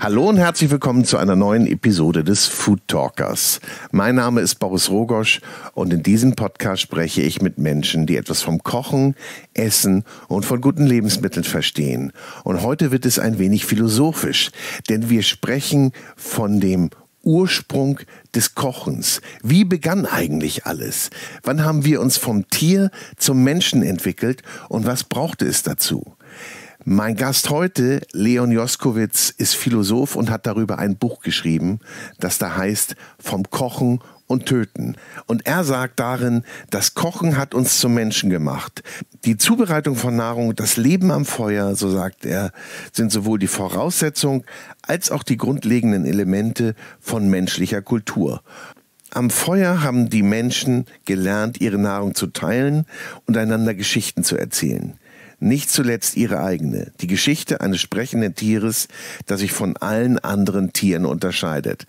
Hallo und herzlich willkommen zu einer neuen Episode des Food Talkers. Mein Name ist Boris Rogosch und in diesem Podcast spreche ich mit Menschen, die etwas vom Kochen, Essen und von guten Lebensmitteln verstehen. Und heute wird es ein wenig philosophisch, denn wir sprechen von dem Ursprung des Kochens. Wie begann eigentlich alles? Wann haben wir uns vom Tier zum Menschen entwickelt und was brauchte es dazu? Mein Gast heute, Leon Joskowitz, ist Philosoph und hat darüber ein Buch geschrieben, das da heißt Vom Kochen und Töten. Und er sagt darin, das Kochen hat uns zum Menschen gemacht. Die Zubereitung von Nahrung, das Leben am Feuer, so sagt er, sind sowohl die Voraussetzung als auch die grundlegenden Elemente von menschlicher Kultur. Am Feuer haben die Menschen gelernt, ihre Nahrung zu teilen und einander Geschichten zu erzählen. Nicht zuletzt ihre eigene, die Geschichte eines sprechenden Tieres, das sich von allen anderen Tieren unterscheidet.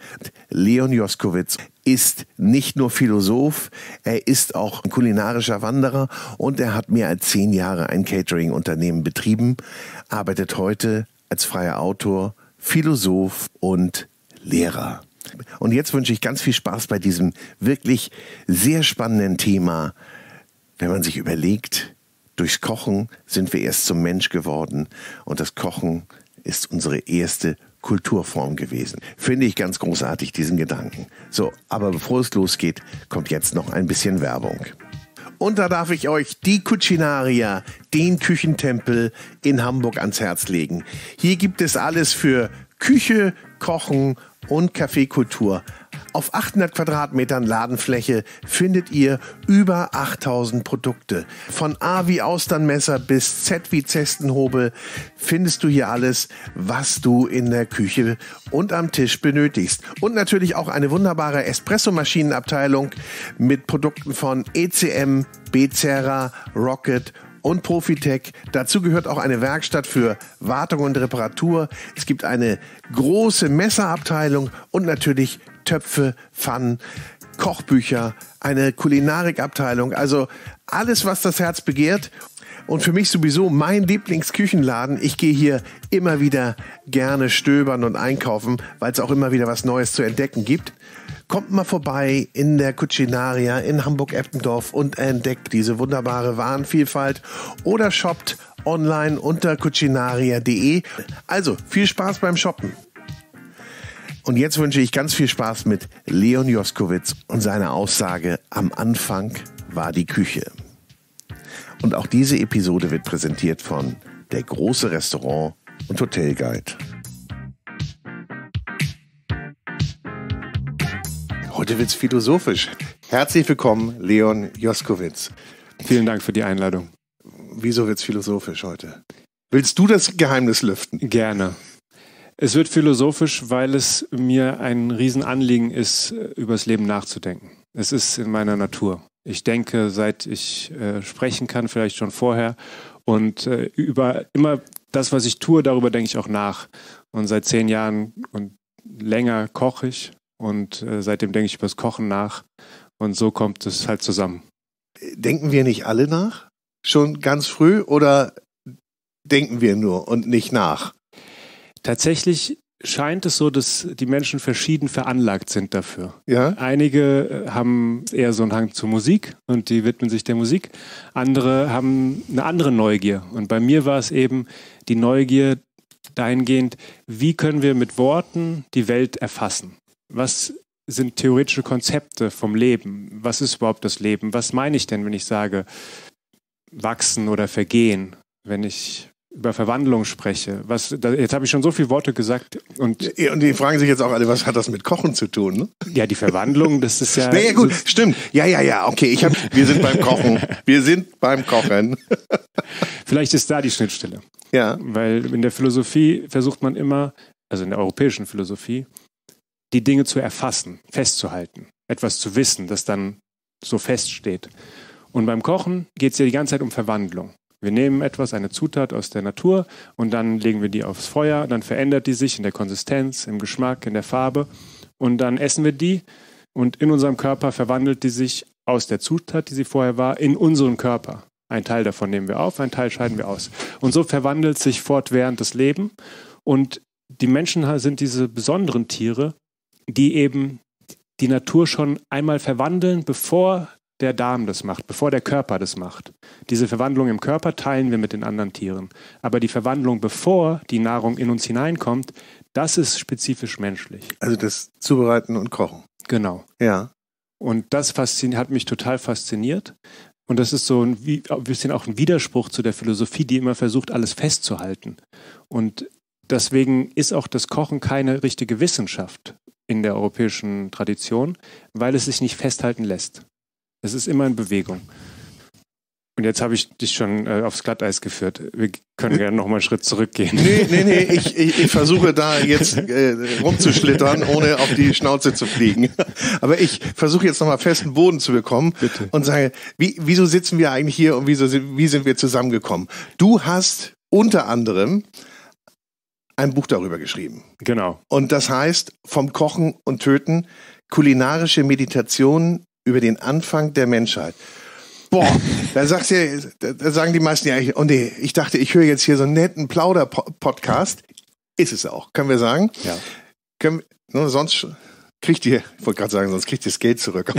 Leon Joskowitz ist nicht nur Philosoph, er ist auch ein kulinarischer Wanderer und er hat mehr als 10 Jahre ein Catering-Unternehmen betrieben, arbeitet heute als freier Autor, Philosoph und Lehrer. Und jetzt wünsche ich ganz viel Spaß bei diesem wirklich sehr spannenden Thema, wenn man sich überlegt, durchs Kochen sind wir erst zum Mensch geworden und das Kochen ist unsere erste Kulturform gewesen. Finde ich ganz großartig, diesen Gedanken. So, aber bevor es losgeht, kommt jetzt noch ein bisschen Werbung. Und da darf ich euch die Cucinaria, den Küchentempel in Hamburg ans Herz legen. Hier gibt es alles für Küche, Kochen und Kaffeekultur. Auf 800 Quadratmetern Ladenfläche findet ihr über 8000 Produkte. Von A wie Austernmesser bis Z wie Zestenhobel findest du hier alles, was du in der Küche und am Tisch benötigst. Und natürlich auch eine wunderbare Espressomaschinenabteilung mit Produkten von ECM, Bezzera, Rocket und Profitech. Dazu gehört auch eine Werkstatt für Wartung und Reparatur. Es gibt eine große Messerabteilung und natürlich Töpfe, Pfannen, Kochbücher, eine Kulinarikabteilung. Also alles, was das Herz begehrt. Und für mich sowieso mein Lieblingsküchenladen. Ich gehe hier immer wieder gerne stöbern und einkaufen, weil es auch immer wieder was Neues zu entdecken gibt. Kommt mal vorbei in der Cucinaria in Hamburg-Eppendorf und entdeckt diese wunderbare Warenvielfalt oder shoppt online unter cucinaria.de. Also viel Spaß beim Shoppen. Und jetzt wünsche ich ganz viel Spaß mit Leon Joskowitz und seiner Aussage, am Anfang war die Küche. Und auch diese Episode wird präsentiert von der große Restaurant- und Hotelguide. Heute wird's philosophisch. Herzlich willkommen, Leon Joskowitz. Vielen Dank für die Einladung. Wieso wird's philosophisch heute? Willst du das Geheimnis lüften? Gerne. Es wird philosophisch, weil es mir ein Riesenanliegen ist, über das Leben nachzudenken. Es ist in meiner Natur. Ich denke, seit ich sprechen kann, vielleicht schon vorher. Und über immer das, was ich tue, darüber denke ich auch nach. Und seit 10 Jahren und länger koche ich. Und seitdem denke ich über das Kochen nach. Und so kommt es halt zusammen. Denken wir nicht alle nach? Schon ganz früh? Oder denken wir nur und nicht nach? Tatsächlich scheint es so, dass die Menschen verschieden veranlagt sind dafür. Ja? Einige haben eher so einen Hang zur Musik und die widmen sich der Musik. Andere haben eine andere Neugier. Und bei mir war es eben die Neugier dahingehend, wie können wir mit Worten die Welt erfassen? Was sind theoretische Konzepte vom Leben? Was ist überhaupt das Leben? Was meine ich denn, wenn ich sage, wachsen oder vergehen? Wenn ich über Verwandlung spreche. Jetzt habe ich schon so viele Worte gesagt. Und die fragen sich jetzt auch alle, was hat das mit Kochen zu tun? Ne? Ja, die Verwandlung, das ist ja... Naja, gut, stimmt. Ja, okay. Wir sind beim Kochen. Wir sind beim Kochen. Vielleicht ist da die Schnittstelle. Ja. Weil in der Philosophie versucht man immer, also in der europäischen Philosophie, die Dinge zu erfassen, festzuhalten, etwas zu wissen, das dann so feststeht. Und beim Kochen geht es ja die ganze Zeit um Verwandlung. Wir nehmen etwas, eine Zutat aus der Natur und dann legen wir die aufs Feuer, dann verändert die sich in der Konsistenz, im Geschmack, in der Farbe und dann essen wir die und in unserem Körper verwandelt die sich aus der Zutat, die sie vorher war, in unseren Körper. Ein Teil davon nehmen wir auf, ein Teil scheiden wir aus. Und so verwandelt sich fortwährend das Leben. Und die Menschen sind diese besonderen Tiere, die eben die Natur schon einmal verwandeln, bevor der Darm das macht, bevor der Körper das macht. Diese Verwandlung im Körper teilen wir mit den anderen Tieren. Aber die Verwandlung, bevor die Nahrung in uns hineinkommt, das ist spezifisch menschlich. Also das Zubereiten und Kochen. Genau. Ja. Und das hat mich total fasziniert. Und das ist so ein bisschen auch ein Widerspruch zu der Philosophie, die immer versucht, alles festzuhalten. Und deswegen ist auch das Kochen keine richtige Wissenschaft in der europäischen Tradition, weil es sich nicht festhalten lässt. Es ist immer in Bewegung. Und jetzt habe ich dich schon aufs Glatteis geführt. Wir können gerne nochmal einen Schritt zurückgehen. Nee, ich versuche da jetzt rumzuschlittern, ohne auf die Schnauze zu fliegen. Aber ich versuche jetzt nochmal festen Boden zu bekommen. Bitte. Und sage, wieso sitzen wir eigentlich hier und wie sind wir zusammengekommen? Du hast unter anderem ein Buch darüber geschrieben. Genau. Und das heißt, Vom Kochen und Töten, kulinarische Meditationen über den Anfang der Menschheit. Boah, da sagen die meisten ja, oh nee, ich dachte, ich höre jetzt hier so einen netten Plauder-Podcast. Ist es auch, können wir sagen. Ja. Können, nur sonst kriegt ihr, ich wollte gerade sagen, sonst kriegt ihr das Geld zurück.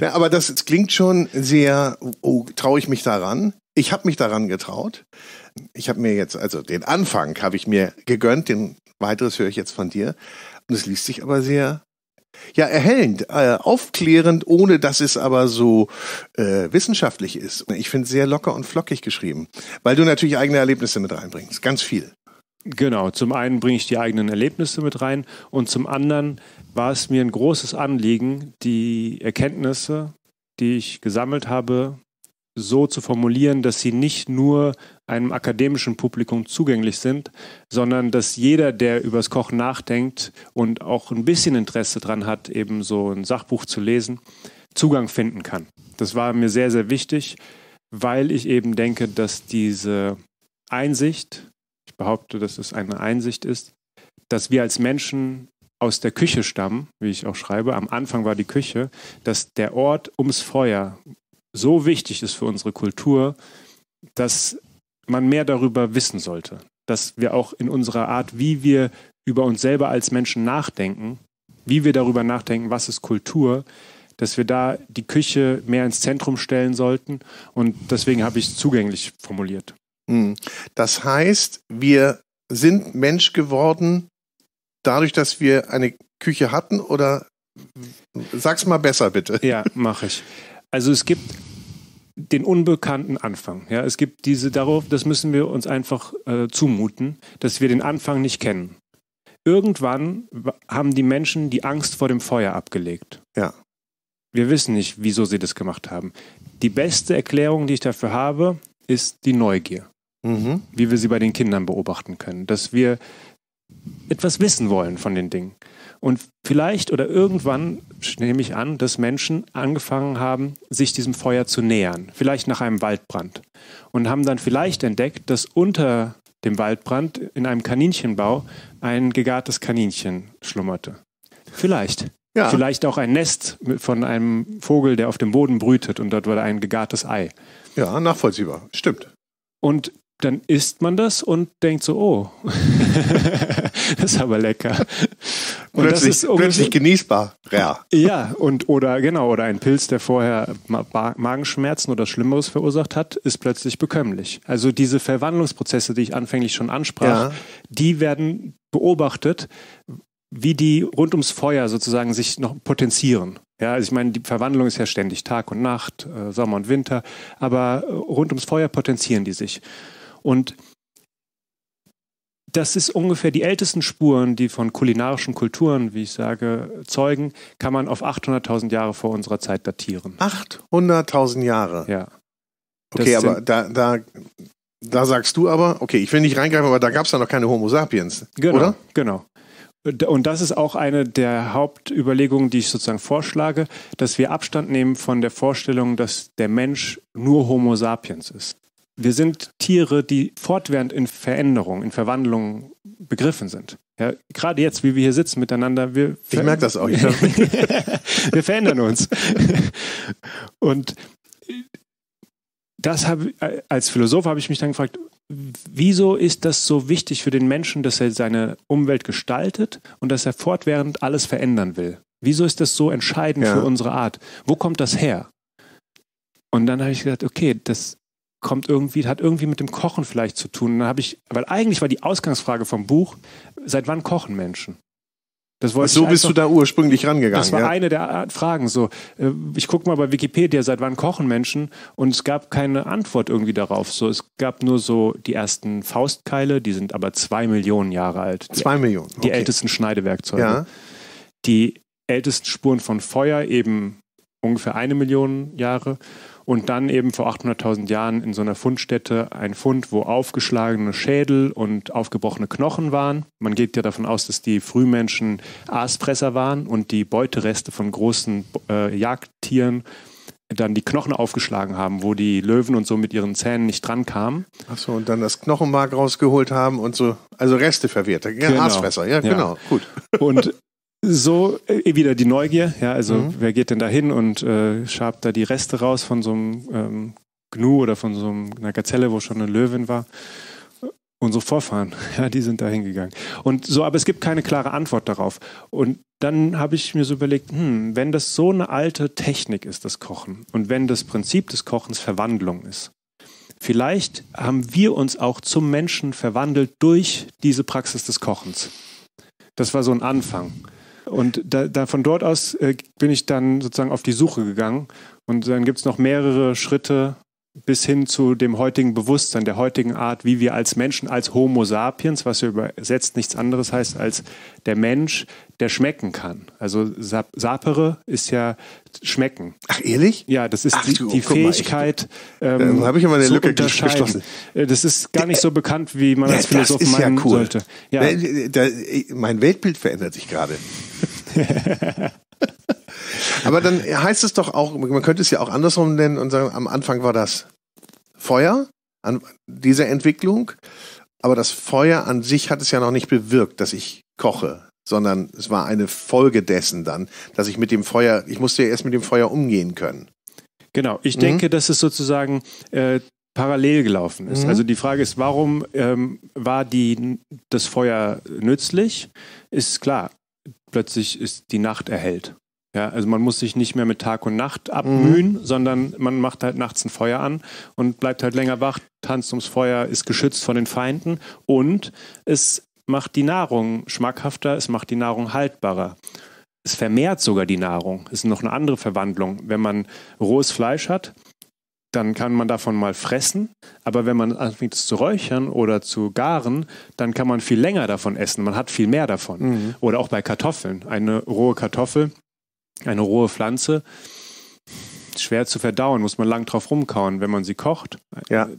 Ja, aber das klingt schon sehr, oh, traue ich mich daran? Ich habe mich daran getraut. Ich habe mir jetzt, also den Anfang habe ich mir gegönnt, den weiteres höre ich jetzt von dir. Und es liest sich aber sehr... Ja, erhellend, aufklärend, ohne dass es aber so wissenschaftlich ist. Ich finde es sehr locker und flockig geschrieben, weil du natürlich eigene Erlebnisse mit reinbringst, ganz viel. Genau, zum einen bringe ich die eigenen Erlebnisse mit rein und zum anderen war es mir ein großes Anliegen, die Erkenntnisse, die ich gesammelt habe, so zu formulieren, dass sie nicht nur einem akademischen Publikum zugänglich sind, sondern dass jeder, der übers Kochen nachdenkt und auch ein bisschen Interesse dran hat, eben so ein Sachbuch zu lesen, Zugang finden kann. Das war mir sehr, sehr wichtig, weil ich eben denke, dass diese Einsicht, ich behaupte, dass es eine Einsicht ist, dass wir als Menschen aus der Küche stammen, wie ich auch schreibe, am Anfang war die Küche, dass der Ort ums Feuer so wichtig ist für unsere Kultur, dass man mehr darüber wissen sollte. Dass wir auch in unserer Art, wie wir über uns selber als Menschen nachdenken, wie wir darüber nachdenken, was ist Kultur, dass wir da die Küche mehr ins Zentrum stellen sollten. Und deswegen habe ich es zugänglich formuliert. Das heißt, wir sind Mensch geworden, dadurch, dass wir eine Küche hatten? Oder sag's mal besser, bitte. Ja, mache ich. Also es gibt den unbekannten Anfang. Ja, es gibt das müssen wir uns einfach zumuten, dass wir den Anfang nicht kennen. Irgendwann haben die Menschen die Angst vor dem Feuer abgelegt. Ja. Wir wissen nicht, wieso sie das gemacht haben. Die beste Erklärung, die ich dafür habe, ist die Neugier. Mhm. Wie wir sie bei den Kindern beobachten können. Dass wir etwas wissen wollen von den Dingen. Und vielleicht oder irgendwann nehme ich an, dass Menschen angefangen haben, sich diesem Feuer zu nähern. Vielleicht nach einem Waldbrand. Und haben dann vielleicht entdeckt, dass unter dem Waldbrand in einem Kaninchenbau ein gegartes Kaninchen schlummerte. Vielleicht. Ja. Vielleicht auch ein Nest von einem Vogel, der auf dem Boden brütet und dort wurde ein gegartes Ei. Ja, nachvollziehbar. Stimmt. Und dann isst man das und denkt so, oh, das ist aber lecker. Und plötzlich genießbar. Ja. Ja, oder ein Pilz, der vorher Magenschmerzen oder Schlimmeres verursacht hat, ist plötzlich bekömmlich. Also diese Verwandlungsprozesse, die ich anfänglich schon ansprach, ja, die werden beobachtet, wie die rund ums Feuer sozusagen sich noch potenzieren. Ja, also ich meine, die Verwandlung ist ja ständig, Tag und Nacht, Sommer und Winter, aber rund ums Feuer potenzieren die sich. Und das ist ungefähr die ältesten Spuren, die von kulinarischen Kulturen, wie ich sage, zeugen, kann man auf 800.000 Jahre vor unserer Zeit datieren. 800.000 Jahre? Ja. Okay, aber da sagst du aber, okay, ich will nicht reingreifen, aber da gab es ja noch keine Homo sapiens, genau, oder? Genau. Und das ist auch eine der Hauptüberlegungen, die ich sozusagen vorschlage, dass wir Abstand nehmen von der Vorstellung, dass der Mensch nur Homo sapiens ist. Wir sind Tiere, die fortwährend in Veränderung, in Verwandlung begriffen sind. Ja, gerade jetzt, wie wir hier sitzen miteinander. Ich merke das auch. Wir verändern uns. Und das habe, als Philosoph habe ich mich dann gefragt, wieso ist das so wichtig für den Menschen, dass er seine Umwelt gestaltet und dass er fortwährend alles verändern will? Wieso ist das so entscheidend für unsere Art? Wo kommt das her? Und dann habe ich gedacht, okay, das kommt irgendwie, hat irgendwie mit dem Kochen vielleicht zu tun. Und dann habe ich, weil eigentlich war die Ausgangsfrage vom Buch, seit wann kochen Menschen? Das wollte so ich bist du da ursprünglich rangegangen. Das war eine der Fragen. So, ich gucke mal bei Wikipedia, seit wann kochen Menschen? Und es gab keine Antwort irgendwie darauf. So, es gab nur so die ersten Faustkeile, die sind aber 2 Millionen Jahre alt. 2 Millionen. Okay. Die ältesten Schneidewerkzeuge. Ja. Die ältesten Spuren von Feuer eben ungefähr 1 Million Jahre. Und dann eben vor 800.000 Jahren in so einer Fundstätte ein Fund, wo aufgeschlagene Schädel und aufgebrochene Knochen waren. Man geht ja davon aus, dass die Frühmenschen Aasfresser waren und die Beutereste von großen Jagdtieren dann die Knochen aufgeschlagen haben, wo die Löwen und so mit ihren Zähnen nicht dran kamen. Achso, und dann das Knochenmark rausgeholt haben und so, also Reste verwertet. Ja, genau. Aasfresser, ja, genau, gut. Und so wieder die Neugier, ja, also wer geht denn da hin und schabt da die Reste raus von so einem Gnu oder von so einer Gazelle, wo schon eine Löwin war. Unsere Vorfahren, ja, die sind da hingegangen. Und so, aber es gibt keine klare Antwort darauf. Und dann habe ich mir so überlegt, wenn das so eine alte Technik ist, das Kochen, und wenn das Prinzip des Kochens Verwandlung ist, vielleicht haben wir uns auch zum Menschen verwandelt durch diese Praxis des Kochens. Das war so ein Anfang. Und von dort aus bin ich dann sozusagen auf die Suche gegangen. Und dann gibt es noch mehrere Schritte bis hin zu dem heutigen Bewusstsein, der heutigen Art, wie wir als Menschen, als Homo sapiens, was ja übersetzt nichts anderes heißt, als der Mensch, der schmecken kann. Also sapere ist ja schmecken. Ach, ehrlich? Ja, das ist die Fähigkeit, habe ich immer eine Lücke geschlossen. Das ist gar nicht so bekannt, wie man als Philosoph meinen sollte. Ja. Mein Weltbild verändert sich gerade. Aber dann heißt es doch auch, man könnte es ja auch andersrum nennen und sagen, am Anfang war das Feuer an dieser Entwicklung, aber das Feuer an sich hat es ja noch nicht bewirkt, dass ich koche, sondern es war eine Folge dessen dann, dass ich mit dem Feuer, ich musste ja erst mit dem Feuer umgehen können. Genau, ich denke, dass es sozusagen parallel gelaufen ist. Also die Frage ist, warum war das Feuer nützlich? Ist klar, plötzlich ist die Nacht erhellt. Ja, also man muss sich nicht mehr mit Tag und Nacht abmühen, sondern man macht halt nachts ein Feuer an und bleibt halt länger wach, tanzt ums Feuer, ist geschützt von den Feinden und es macht die Nahrung schmackhafter, es macht die Nahrung haltbarer. Es vermehrt sogar die Nahrung. Es ist noch eine andere Verwandlung. Wenn man rohes Fleisch hat, dann kann man davon mal fressen, aber wenn man anfängt es zu räuchern oder zu garen, dann kann man viel länger davon essen. Man hat viel mehr davon. Oder auch bei Kartoffeln. Eine rohe Kartoffel, eine rohe Pflanze, schwer zu verdauen, muss man lang drauf rumkauen. Wenn man sie kocht,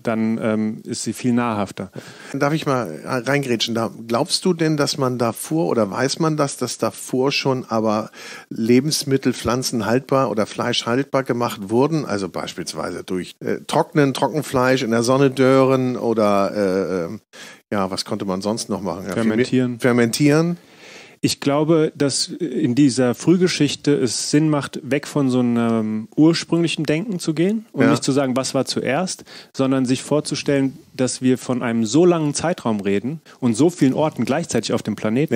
dann ist sie viel nahrhafter. Darf ich mal reingrätschen? Glaubst du denn, dass man davor, oder weiß man das, dass davor schon aber Lebensmittel, Pflanzen haltbar oder Fleisch haltbar gemacht wurden? Also beispielsweise durch Trockenfleisch in der Sonne dörren oder was konnte man sonst noch machen? Ja, Fermentieren. Ich glaube, dass in dieser Frühgeschichte es Sinn macht, weg von so einem ursprünglichen Denken zu gehen und nicht zu sagen, was war zuerst, sondern sich vorzustellen, dass wir von einem so langen Zeitraum reden und so vielen Orten gleichzeitig auf dem Planeten,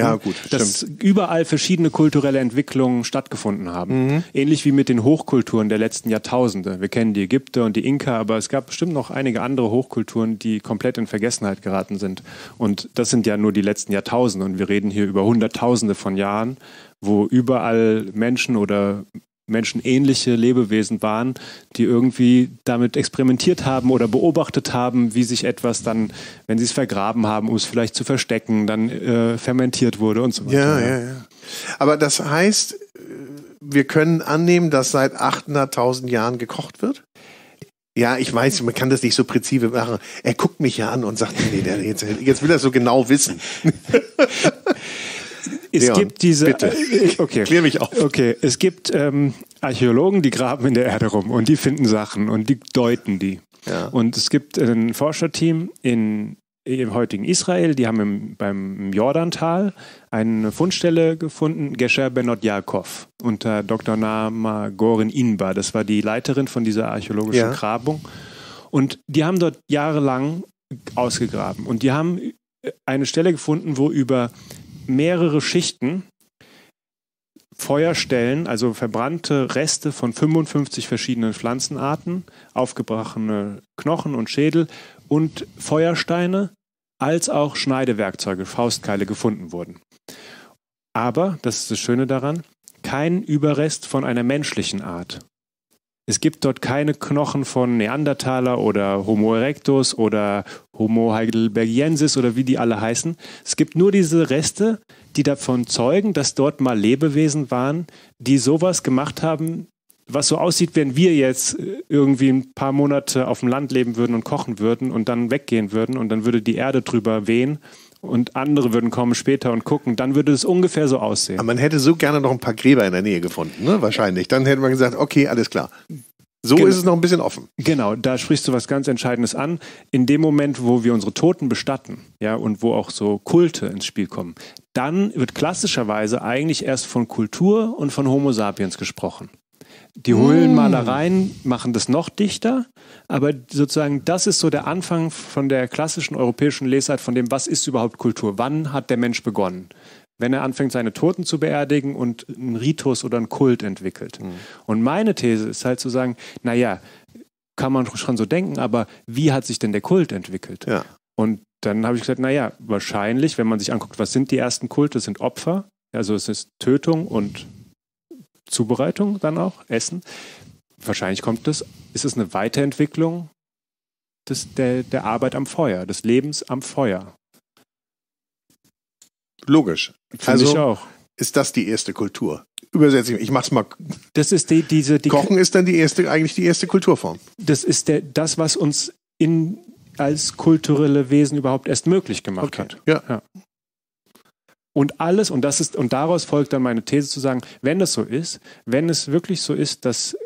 dass überall verschiedene kulturelle Entwicklungen stattgefunden haben. Ähnlich wie mit den Hochkulturen der letzten Jahrtausende. Wir kennen die Ägypter und die Inka, aber es gab bestimmt noch einige andere Hochkulturen, die komplett in Vergessenheit geraten sind. Und das sind ja nur die letzten Jahrtausende und wir reden hier über Hunderttausende von Jahren, wo überall Menschen oder menschenähnliche Lebewesen waren, die irgendwie damit experimentiert haben oder beobachtet haben, wie sich etwas dann, wenn sie es vergraben haben, um es vielleicht zu verstecken, dann fermentiert wurde und so weiter. Ja. Aber das heißt, wir können annehmen, dass seit 800.000 Jahren gekocht wird? Ja, ich weiß, man kann das nicht so präzise machen. Er guckt mich ja an und sagt, nee, jetzt will er so genau wissen. Es Leon, gibt diese. Bitte. Okay. Klär mich auf. Okay, es gibt Archäologen, die graben in der Erde rum und die finden Sachen und die deuten die. Ja. Und es gibt ein Forscherteam in im heutigen Israel, die haben beim Jordantal eine Fundstelle gefunden, Gesher Benot Yaakov unter Dr. Nama Gorin Inba. Das war die Leiterin von dieser archäologischen Grabung. Und die haben dort jahrelang ausgegraben. Und die haben eine Stelle gefunden, wo über mehrere Schichten Feuerstellen, also verbrannte Reste von 55 verschiedenen Pflanzenarten, aufgebrochene Knochen und Schädel und Feuersteine, als auch Schneidewerkzeuge, Faustkeile gefunden wurden. Aber, das ist das Schöne daran, kein Überrest von einer menschlichen Art. Es gibt dort keine Knochen von Neandertaler oder Homo erectus oder Homo heidelbergensis oder wie die alle heißen. Es gibt nur diese Reste, die davon zeugen, dass dort mal Lebewesen waren, die sowas gemacht haben, was so aussieht, wenn wir jetzt irgendwie ein paar Monate auf dem Land leben würden und kochen würden und dann weggehen würden und dann würde die Erde drüber wehen. Und andere würden kommen später und gucken, dann würde es ungefähr so aussehen. Aber man hätte so gerne noch ein paar Gräber in der Nähe gefunden, ne? Wahrscheinlich. Dann hätte man gesagt, okay, alles klar. So ist es noch ein bisschen offen. Genau, da sprichst du was ganz Entscheidendes an. In dem Moment, wo wir unsere Toten bestatten, ja, und wo auch so Kulte ins Spiel kommen, dann wird klassischerweise eigentlich erst von Kultur und von Homo sapiens gesprochen. Die Höhlenmalereien machen das noch dichter, aber sozusagen das ist so der Anfang von der klassischen europäischen Lesart von dem, was ist überhaupt Kultur? Wann hat der Mensch begonnen? Wenn er anfängt, seine Toten zu beerdigen und einen Ritus oder einen Kult entwickelt. Und meine These ist halt zu sagen, naja, kann man schon so denken, aber wie hat sich denn der Kult entwickelt? Ja. Und dann habe ich gesagt, naja, wahrscheinlich, wenn man sich anguckt, was sind die ersten Kulte? Das sind Opfer, also es ist Tötung und Zubereitung dann auch, Essen. Wahrscheinlich ist es eine Weiterentwicklung der Arbeit am Feuer, des Lebens am Feuer. Logisch. Also ich auch. Ist das die erste Kultur? Übersetze ich mach's mal. Das ist die Kochen ist dann eigentlich die erste Kulturform. Das ist das, was uns als kulturelle Wesen überhaupt erst möglich gemacht hat. Ja. Und alles, und daraus folgt dann meine These zu sagen, wenn das so ist, wenn es wirklich so ist, dass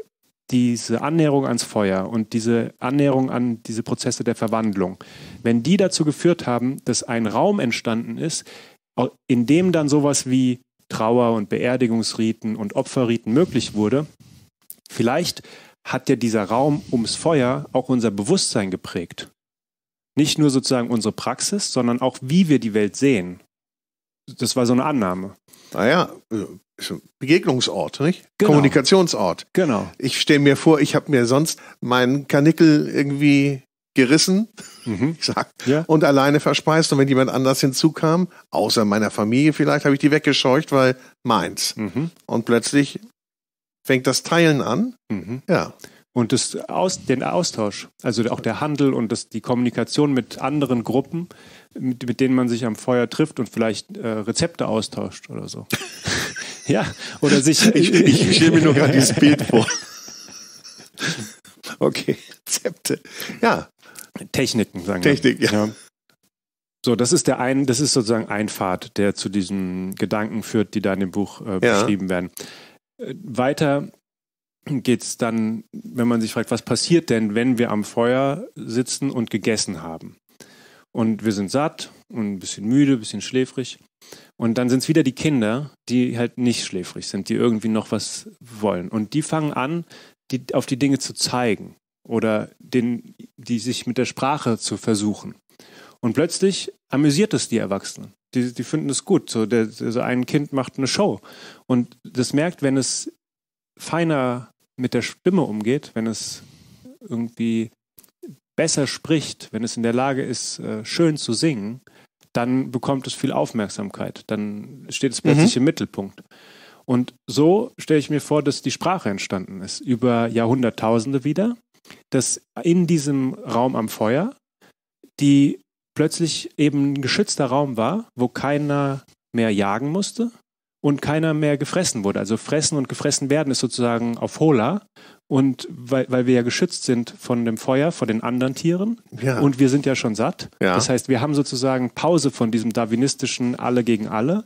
diese Annäherung ans Feuer und diese Annäherung an diese Prozesse der Verwandlung, wenn die dazu geführt haben, dass ein Raum entstanden ist, in dem dann sowas wie Trauer- und Beerdigungsriten und Opferriten möglich wurde, vielleicht hat ja dieser Raum ums Feuer auch unser Bewusstsein geprägt. Nicht nur sozusagen unsere Praxis, sondern auch wie wir die Welt sehen. Das war so eine Annahme. Naja, Begegnungsort, nicht? Genau. Kommunikationsort. Genau. Ich stelle mir vor, ich habe mir sonst meinen Karnickel irgendwie gerissen und alleine verspeist. Und wenn jemand anders hinzukam, außer meiner Familie vielleicht, habe ich die weggescheucht, weil meins. Und plötzlich fängt das Teilen an. Ja. Und den Austausch, also auch der Handel und die Kommunikation mit anderen Gruppen, mit denen man sich am Feuer trifft und vielleicht Rezepte austauscht oder so. Ja, oder sich... Ich stelle mir nur gerade dieses Bild vor. Okay, Rezepte. Ja. Techniken, sagen wir. Technik, ja. So, das ist sozusagen ein Pfad, der zu diesen Gedanken führt, die da in dem Buch beschrieben werden. Weiter geht es dann, wenn man sich fragt, was passiert denn, wenn wir am Feuer sitzen und gegessen haben? Und wir sind satt und ein bisschen müde, ein bisschen schläfrig. Und dann sind es wieder die Kinder, die halt nicht schläfrig sind, die irgendwie noch was wollen. Und die fangen an, auf die Dinge zu zeigen oder die sich mit der Sprache zu versuchen. Und plötzlich amüsiert es die Erwachsenen. Die finden es gut. So ein Kind macht eine Show. Und das merkt, wenn es feiner mit der Stimme umgeht, wenn es irgendwie besser spricht, wenn es in der Lage ist, schön zu singen, dann bekommt es viel Aufmerksamkeit. Dann steht es plötzlich im Mittelpunkt. Und so stelle ich mir vor, dass die Sprache entstanden ist. Über Jahrhunderttausende wieder, dass in diesem Raum am Feuer, die plötzlich eben ein geschützter Raum war, wo keiner mehr jagen musste, und keiner mehr gefressen wurde. Also fressen und gefressen werden ist sozusagen auf Hola. Und weil wir ja geschützt sind von dem Feuer, von den anderen Tieren. Ja. Und wir sind ja schon satt. Ja. Das heißt, wir haben sozusagen Pause von diesem darwinistischen Alle gegen Alle.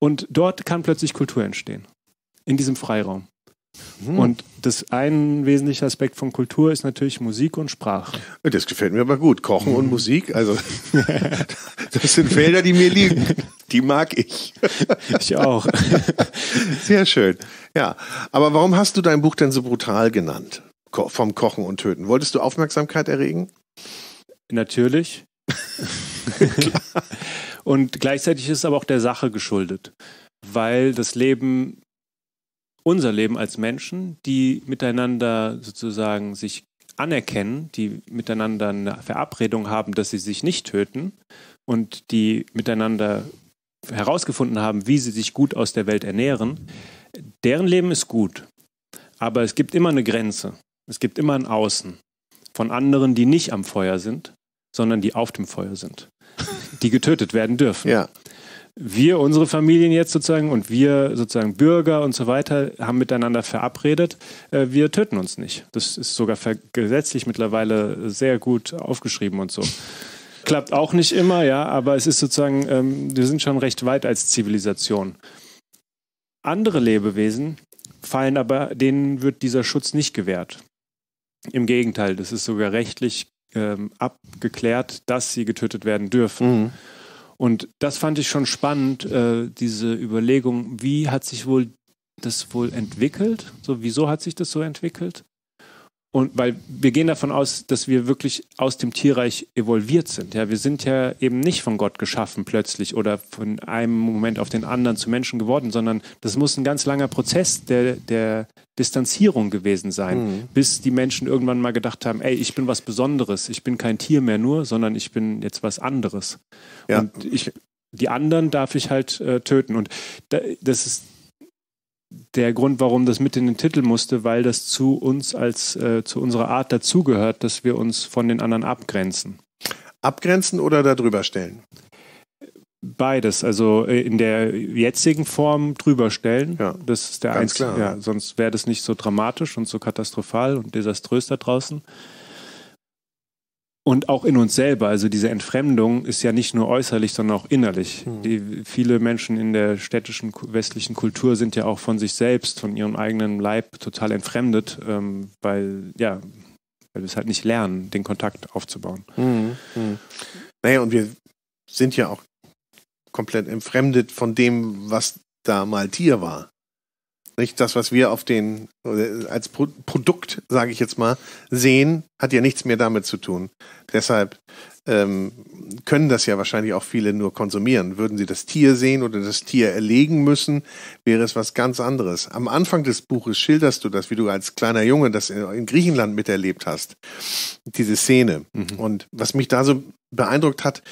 Und dort kann plötzlich Kultur entstehen. In diesem Freiraum. Mhm. Und das ein wesentlicher Aspekt von Kultur ist natürlich Musik und Sprache. Das gefällt mir aber gut. Kochen und Musik, also das sind Felder, die mir liegen. Die mag ich. Ich auch. Sehr schön. Ja, aber warum hast du dein Buch denn so brutal genannt? Vom Kochen und Töten. Wolltest du Aufmerksamkeit erregen? Natürlich. Klar. Und gleichzeitig ist es aber auch der Sache geschuldet, weil das Leben, unser Leben als Menschen, die miteinander sozusagen sich anerkennen, die miteinander eine Verabredung haben, dass sie sich nicht töten und die miteinander herausgefunden haben, wie sie sich gut aus der Welt ernähren, deren Leben ist gut. Aber es gibt immer eine Grenze. Es gibt immer ein Außen von anderen, die nicht am Feuer sind, sondern die auf dem Feuer sind, die getötet werden dürfen. Ja. Wir, unsere Familien jetzt sozusagen und wir sozusagen Bürger und so weiter haben miteinander verabredet, wir töten uns nicht. Das ist sogar gesetzlich mittlerweile sehr gut aufgeschrieben und so. Klappt auch nicht immer, ja, aber es ist sozusagen, wir sind schon recht weit als Zivilisation. Andere Lebewesen fallen aber, denen wird dieser Schutz nicht gewährt. Im Gegenteil, das ist sogar rechtlich abgeklärt, dass sie getötet werden dürfen. Mhm. Und das fand ich schon spannend, diese Überlegung, wie hat sich wohl das entwickelt? So, wieso hat sich das so entwickelt? Und weil wir gehen davon aus, dass wir wirklich aus dem Tierreich evolviert sind. Ja, wir sind ja eben nicht von Gott geschaffen plötzlich oder von einem Moment auf den anderen zu Menschen geworden, sondern das muss ein ganz langer Prozess der Distanzierung gewesen sein, bis die Menschen irgendwann mal gedacht haben, ey, ich bin was Besonderes, ich bin kein Tier mehr nur, sondern ich bin jetzt was anderes. Ja. Und die anderen darf ich halt töten. Und das ist der Grund, warum das mit in den Titel musste, weil das zu uns als zu unserer Art dazugehört, dass wir uns von den anderen abgrenzen. Abgrenzen oder da drüber stellen? Beides. Also in der jetzigen Form drüber stellen. Ja, das ist der einzige. Ja, sonst wäre das nicht so dramatisch und so katastrophal und desaströs da draußen. Und auch in uns selber, also diese Entfremdung ist ja nicht nur äußerlich, sondern auch innerlich. Viele Menschen in der städtischen, westlichen Kultur sind ja auch von sich selbst, von ihrem eigenen Leib total entfremdet, weil wir es halt nicht lernen, den Kontakt aufzubauen. Naja, und wir sind ja auch komplett entfremdet von dem, was da mal Tier war. Nicht das, was wir auf den als Produkt, sage ich jetzt mal, sehen, hat ja nichts mehr damit zu tun. Deshalb können das ja wahrscheinlich auch viele nur konsumieren. Würden sie das Tier sehen oder das Tier erlegen müssen, wäre es was ganz anderes. Am Anfang des Buches schilderst du das, wie du als kleiner Junge das in Griechenland miterlebt hast, diese Szene. Und was mich da so beeindruckt hat,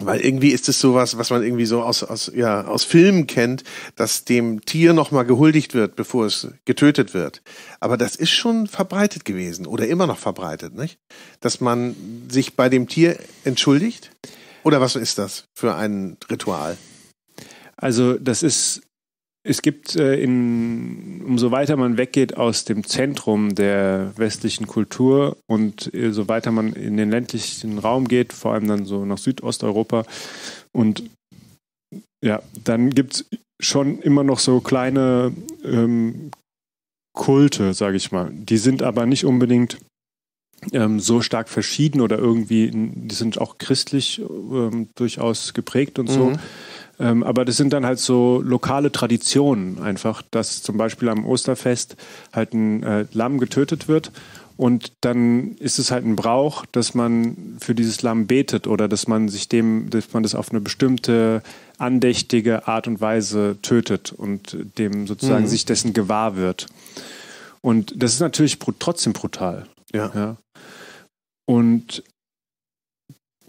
weil irgendwie ist es sowas, was man irgendwie so aus Filmen kennt, dass dem Tier nochmal gehuldigt wird, bevor es getötet wird. Aber das ist schon verbreitet gewesen oder immer noch verbreitet, nicht? Dass man sich bei dem Tier entschuldigt? Oder was ist das für ein Ritual? Also das ist, es gibt umso weiter man weggeht aus dem Zentrum der westlichen Kultur und so weiter man in den ländlichen Raum geht, vor allem dann so nach Südosteuropa und ja, dann gibt es schon immer noch so kleine Kulte, sage ich mal. Die sind aber nicht unbedingt so stark verschieden oder irgendwie, die sind auch christlich durchaus geprägt und so. Aber das sind dann halt so lokale Traditionen einfach, dass zum Beispiel am Osterfest halt ein Lamm getötet wird und dann ist es halt ein Brauch, dass man für dieses Lamm betet oder dass man sich dass man das auf eine bestimmte andächtige Art und Weise tötet und dem sozusagen sich dessen gewahr wird. Und das ist natürlich trotzdem brutal. Ja. Ja. Und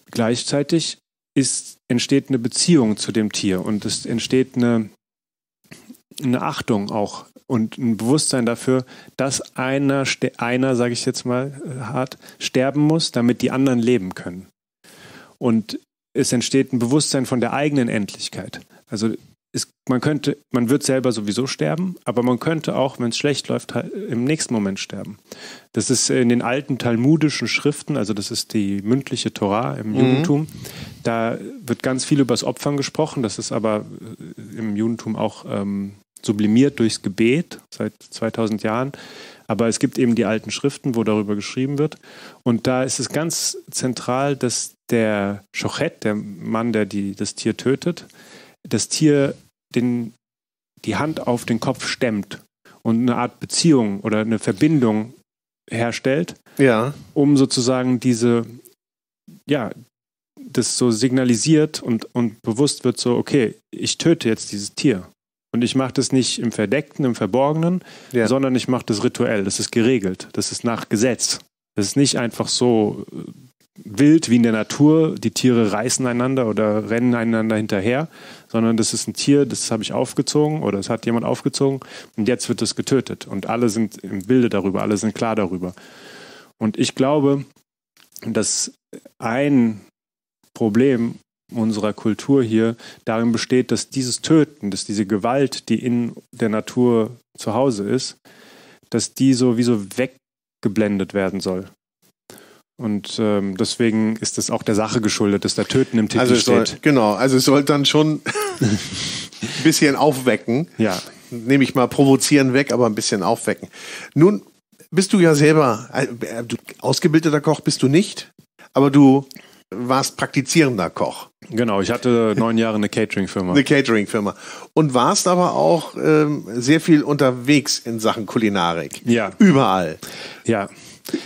gleichzeitig entsteht eine Beziehung zu dem Tier und es entsteht eine Achtung auch und ein Bewusstsein dafür, dass einer, sage ich jetzt mal hart, sterben muss, damit die anderen leben können. Und es entsteht ein Bewusstsein von der eigenen Endlichkeit. Also man wird selber sowieso sterben, aber man könnte auch, wenn es schlecht läuft, im nächsten Moment sterben. Das ist in den alten talmudischen Schriften, also das ist die mündliche Tora im Judentum, da wird ganz viel über das Opfern gesprochen, das ist aber im Judentum auch sublimiert durchs Gebet seit 2000 Jahren. Aber es gibt eben die alten Schriften, wo darüber geschrieben wird. Und da ist es ganz zentral, dass der Schochet, der Mann, der das Tier tötet, das Tier die Hand auf den Kopf stemmt und eine Art Beziehung oder eine Verbindung herstellt, ja, um sozusagen das so signalisiert und bewusst wird so, okay, ich töte jetzt dieses Tier. Und ich mache das nicht im Verdeckten, im Verborgenen, ja, sondern ich mache das rituell. Das ist geregelt. Das ist nach Gesetz. Das ist nicht einfach so wild wie in der Natur. Die Tiere reißen einander oder rennen einander hinterher, sondern das ist ein Tier, das habe ich aufgezogen oder das hat jemand aufgezogen und jetzt wird das getötet. Und alle sind im Bilde darüber, alle sind klar darüber. Und ich glaube, dass ein Problem unserer Kultur hier darin besteht, dass dieses Töten, dass diese Gewalt, die in der Natur zu Hause ist, dass die sowieso weggeblendet werden soll. Und deswegen ist das auch der Sache geschuldet, dass da Töten im Titel steht. Es soll dann schon ein bisschen aufwecken. Ja. Nehme ich mal provozieren weg, aber ein bisschen aufwecken. Nun bist du ja selber, ausgebildeter Koch bist du nicht, aber du warst praktizierender Koch. Genau, ich hatte 9 Jahre eine Catering-Firma. Und warst aber auch sehr viel unterwegs in Sachen Kulinarik. Ja. Überall. Ja.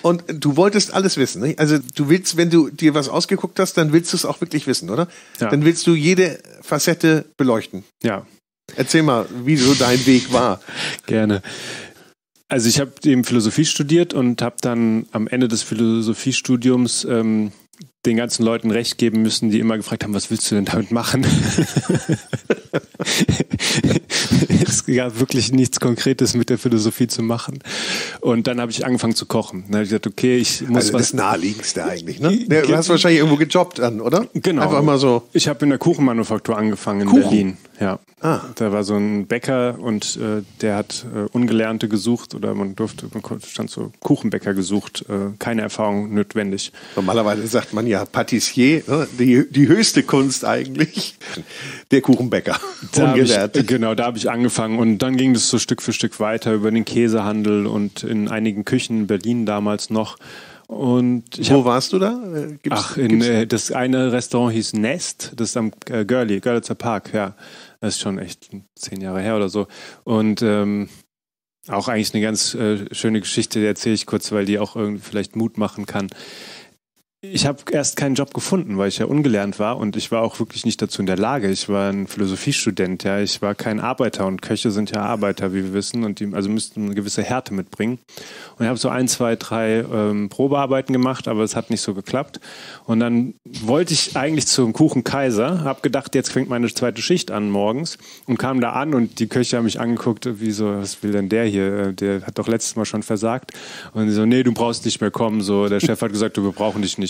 Und du wolltest alles wissen, nicht? Also du willst, wenn du dir was ausgeguckt hast, dann willst du es auch wirklich wissen, oder? Ja. Dann willst du jede Facette beleuchten. Ja. Erzähl mal, wie so dein Weg war. Gerne. Also ich habe eben Philosophie studiert und habe dann am Ende des Philosophiestudiums den ganzen Leuten recht geben müssen, die immer gefragt haben, was willst du denn damit machen? Es gab wirklich nichts Konkretes mit der Philosophie zu machen. Und dann habe ich angefangen zu kochen. Dann habe ich gesagt, okay, ich muss was... Das Naheliegendste eigentlich, ne? Du hast wahrscheinlich irgendwo gejobbt an, oder? Genau. Einfach mal so. Ich habe in der Kuchenmanufaktur angefangen in Berlin. Ja. Ah. Da war so ein Bäcker und der hat Ungelernte gesucht oder man stand so Kuchenbäcker gesucht. Keine Erfahrung notwendig. Normalerweise sagt man ja Patissier, ne? Die höchste Kunst eigentlich. Der Kuchenbäcker. Da habe ich angefangen und dann ging das so Stück für Stück weiter über den Käsehandel und in einigen Küchen in Berlin damals noch. Und wo warst du da? Das eine Restaurant hieß Nest, das ist am Görlitzer Park, ja. Das ist schon echt 10 Jahre her oder so. Und auch eigentlich eine ganz schöne Geschichte, die erzähle ich kurz, weil die auch irgendwie vielleicht Mut machen kann. Ich habe erst keinen Job gefunden, weil ich ja ungelernt war und ich war auch wirklich nicht dazu in der Lage. Ich war ein Philosophiestudent, ja, ich war kein Arbeiter und Köche sind ja Arbeiter, wie wir wissen, und die also müssten eine gewisse Härte mitbringen. Und ich habe so 1, 2, 3 Probearbeiten gemacht, aber es hat nicht so geklappt. Und dann wollte ich eigentlich zum Kuchen Kaiser, habe gedacht, jetzt fängt meine zweite Schicht an morgens und kam da an und die Köche haben mich angeguckt, wie so, was will denn der hier? Der hat doch letztes Mal schon versagt. Und sie so, nee, du brauchst nicht mehr kommen. So, der Chef hat gesagt, wir brauchen dich nicht.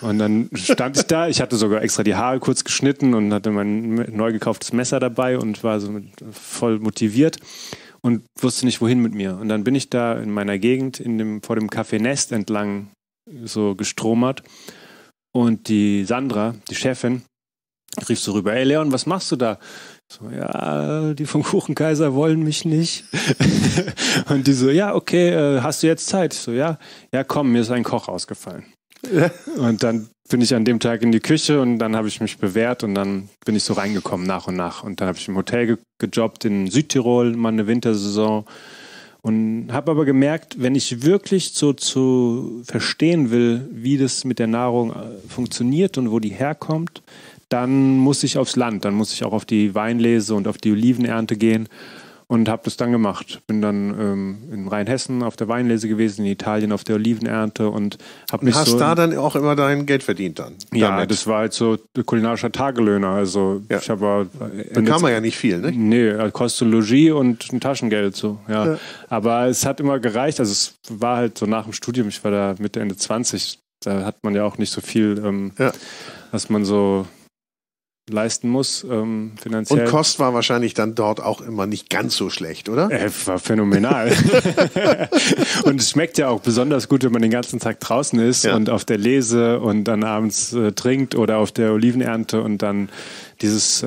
Und dann stand ich da, ich hatte sogar extra die Haare kurz geschnitten und hatte mein neu gekauftes Messer dabei und war so voll motiviert und wusste nicht, wohin mit mir. Und dann bin ich da in meiner Gegend vor dem Café Nest entlang so gestromert und die Sandra, die Chefin, rief so rüber, ey Leon, was machst du da? So, ja, die vom Kuchenkaiser wollen mich nicht. Und die so, ja, okay, hast du jetzt Zeit? Ich so, ja, komm, mir ist ein Koch ausgefallen. Und dann bin ich an dem Tag in die Küche und dann habe ich mich bewährt und dann bin ich so reingekommen nach und nach. Und dann habe ich im Hotel gejobbt in Südtirol, mal eine Wintersaison, und habe aber gemerkt, wenn ich wirklich so zu verstehen will, wie das mit der Nahrung funktioniert und wo die herkommt, dann muss ich aufs Land, dann muss ich auch auf die Weinlese und auf die Olivenernte gehen. Und habe das dann gemacht. Bin dann in Rheinhessen auf der Weinlese gewesen, in Italien auf der Olivenernte und habe mich hast so da dann auch immer dein Geld verdient dann? Ja, damit. Das war halt so kulinarischer Tagelöhner. Also ja. Ich habe bekam man ja nicht viel, ne? Nee, kostet Logis und ein Taschengeld so. Ja. Ja. Aber es hat immer gereicht. Also es war halt so nach dem Studium. Ich war da Mitte, Ende 20. Da hat man ja auch nicht so viel, was man so leisten muss, finanziell. Und Kost war wahrscheinlich dann dort auch immer nicht ganz so schlecht, oder? War phänomenal. Und es schmeckt ja auch besonders gut, wenn man den ganzen Tag draußen ist, ja, und auf der Lese und dann abends trinkt oder auf der Olivenernte und dann dieses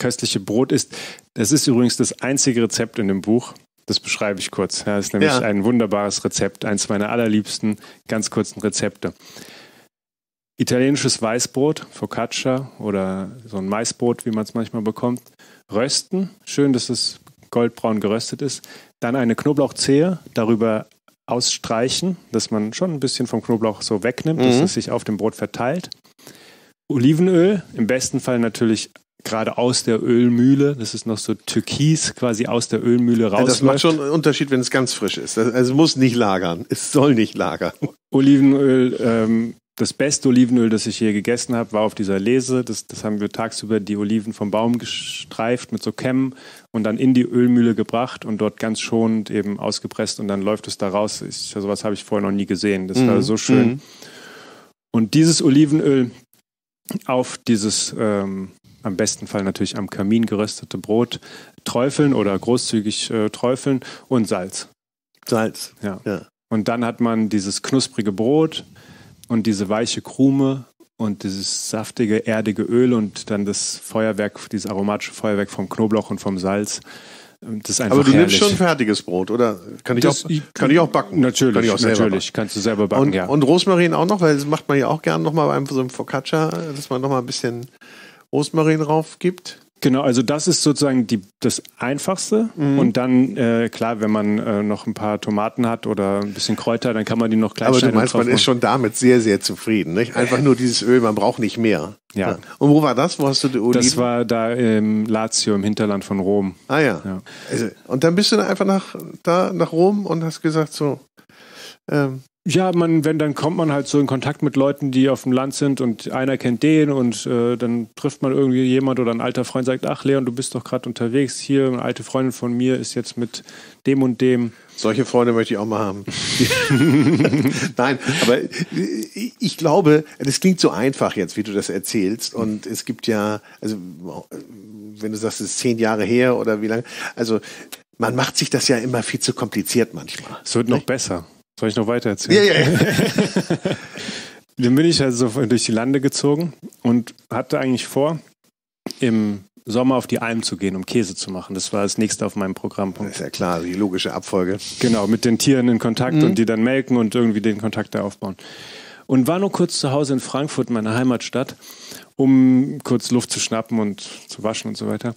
köstliche Brot isst. Das ist übrigens das einzige Rezept in dem Buch. Das beschreibe ich kurz. Ja, das ist nämlich ein wunderbares Rezept. Eins meiner allerliebsten, ganz kurzen Rezepte. Italienisches Weißbrot, Focaccia oder so ein Maisbrot, wie man es manchmal bekommt. Rösten. Schön, dass es goldbraun geröstet ist. Dann eine Knoblauchzehe darüber ausstreichen, dass man schon ein bisschen vom Knoblauch so wegnimmt, dass es sich auf dem Brot verteilt. Olivenöl, im besten Fall natürlich gerade aus der Ölmühle, das ist noch so türkis, quasi aus der Ölmühle raus. Das macht schon einen Unterschied, wenn es ganz frisch ist. Also muss nicht lagern, es soll nicht lagern. Olivenöl, das beste Olivenöl, das ich je gegessen habe, war auf dieser Lese. Das haben wir tagsüber die Oliven vom Baum gestreift mit so Kämmen und dann in die Ölmühle gebracht und dort ganz schonend eben ausgepresst und dann läuft es da raus. Sowas habe ich vorher noch nie gesehen. Das war so schön. Und dieses Olivenöl auf dieses, am besten Fall natürlich am Kamin geröstete Brot träufeln oder großzügig träufeln und Salz. Salz, ja. Und dann hat man dieses knusprige Brot und diese weiche Krume und dieses saftige, erdige Öl und dann das Feuerwerk, dieses aromatische Feuerwerk vom Knoblauch und vom Salz. Das ist einfach herrlich. Nimmst schon fertiges Brot, oder? Kann ich auch backen? Natürlich, natürlich. Kannst du selber backen, ja. Und Rosmarin auch noch, weil das macht man ja auch gerne nochmal bei so einem Focaccia, dass man nochmal ein bisschen Rosmarin drauf gibt. Genau, also das ist sozusagen das Einfachste. Und dann, klar, wenn man noch ein paar Tomaten hat oder ein bisschen Kräuter, dann kann man die noch klein schneiden. Aber du meinst, man ist schon damit sehr, sehr zufrieden, nicht? Einfach nur dieses Öl, man braucht nicht mehr. Ja. Und wo war das? Wo hast du die Oliven? Das war da im Lazio, im Hinterland von Rom. Ah ja. Also, und dann bist du einfach nach Rom und hast gesagt so... Ja, dann kommt man halt so in Kontakt mit Leuten, die auf dem Land sind und einer kennt den und dann trifft man irgendwie jemand oder ein alter Freund sagt, ach Leon, du bist doch gerade unterwegs hier, eine alte Freundin von mir ist jetzt mit dem und dem. Solche Freunde möchte ich auch mal haben. Nein, aber ich glaube, das klingt so einfach jetzt, wie du das erzählst und es gibt ja, also wenn du sagst, es ist 10 Jahre her oder wie lange, also man macht sich das ja immer viel zu kompliziert manchmal. Es wird noch besser. Soll ich noch weiter erzählen? Ja. Dann bin ich also durch die Lande gezogen und hatte eigentlich vor, im Sommer auf die Alm zu gehen, um Käse zu machen. Das war das nächste auf meinem Programmpunkt. Das ist ja klar, die logische Abfolge. Genau, mit den Tieren in Kontakt und die dann melken und irgendwie den Kontakt da aufbauen. Und war nur kurz zu Hause in Frankfurt, meiner Heimatstadt, um kurz Luft zu schnappen und zu waschen und so weiter.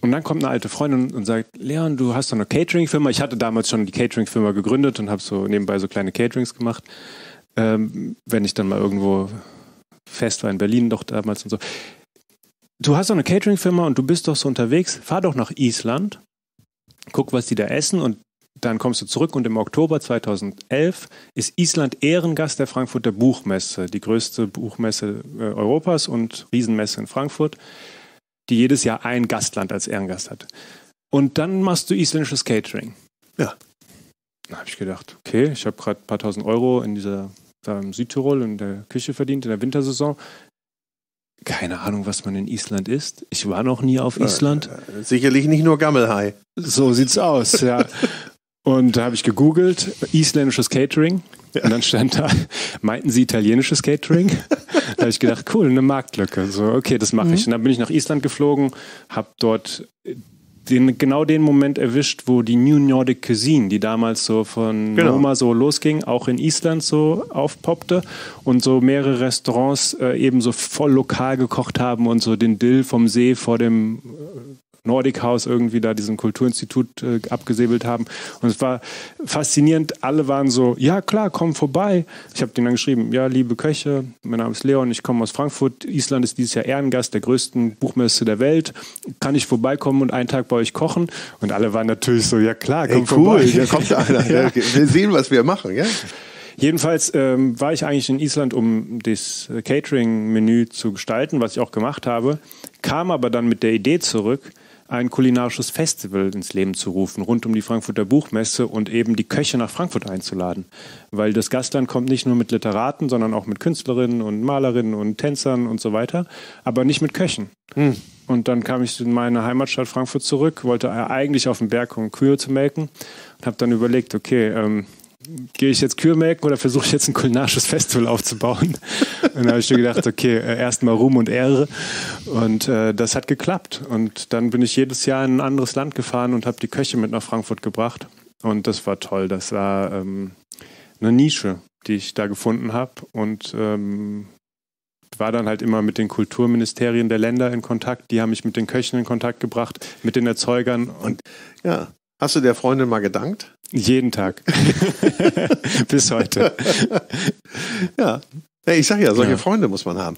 Und dann kommt eine alte Freundin und sagt, Leon, du hast doch eine Catering-Firma. Ich hatte damals schon die Catering-Firma gegründet und habe so nebenbei so kleine Caterings gemacht. Wenn ich dann mal irgendwo fest war in Berlin doch damals und so. Du hast doch eine Catering-Firma und du bist doch so unterwegs. Fahr doch nach Island, guck, was die da essen und dann kommst du zurück. Und im Oktober 2011 ist Island Ehrengast der Frankfurter Buchmesse, die größte Buchmesse Europas und Riesenmesse in Frankfurt, die jedes Jahr ein Gastland als Ehrengast hat. Und dann machst du isländisches Catering. Ja. Da habe ich gedacht, okay, ich habe gerade ein paar tausend Euro in im Südtirol in der Küche verdient, in der Wintersaison. Keine Ahnung, was man in Island isst. Ich war noch nie auf Island. Sicherlich nicht nur Gammelhai. So sieht's aus, ja. Und da habe ich gegoogelt, isländisches Catering. Ja. Und dann stand da, meinten sie italienisches Catering? Da habe ich gedacht, cool, eine Marktlücke. So, okay, das mache ich. Und dann bin ich nach Island geflogen, habe dort genau den Moment erwischt, wo die New Nordic Cuisine, die damals so von Noma so losging, auch in Island so aufpoppte und so mehrere Restaurants eben so voll lokal gekocht haben und so den Dill vom See vor dem Nordic House irgendwie da diesem Kulturinstitut abgesäbelt haben. Und es war faszinierend. Alle waren so, ja klar, komm vorbei. Ich habe denen dann geschrieben, ja, liebe Köche, mein Name ist Leon, ich komme aus Frankfurt. Island ist dieses Jahr Ehrengast der größten Buchmesse der Welt. Kann ich vorbeikommen und einen Tag bei euch kochen? Und alle waren natürlich so, ja klar, komm vorbei. Da kommt einer. Ja. Wir sehen, was wir machen. Ja? Jedenfalls war ich eigentlich in Island, um das Catering-Menü zu gestalten, was ich auch gemacht habe, kam aber dann mit der Idee zurück, ein kulinarisches Festival ins Leben zu rufen, rund um die Frankfurter Buchmesse und eben die Köche nach Frankfurt einzuladen. Weil das Gastland kommt nicht nur mit Literaten, sondern auch mit Künstlerinnen und Malerinnen und Tänzern und so weiter, aber nicht mit Köchen. Und dann kam ich in meine Heimatstadt Frankfurt zurück, wollte eigentlich auf den Berg, um Kühe zu melken und habe dann überlegt, okay, gehe ich jetzt Kühe melken oder versuche ich jetzt ein kulinarisches Festival aufzubauen? Und da habe ich mir gedacht, okay, erstmal Ruhm und Ehre. Und das hat geklappt. Und dann bin ich jedes Jahr in ein anderes Land gefahren und habe die Köche mit nach Frankfurt gebracht. Und das war toll. Das war eine Nische, die ich da gefunden habe. Und war dann halt immer mit den Kulturministerien der Länder in Kontakt. Die haben mich mit den Köchen in Kontakt gebracht, mit den Erzeugern. Und ja, hast du der Freundin mal gedankt? Jeden Tag. Bis heute. Ja, ich sag ja, solche Freunde muss man haben.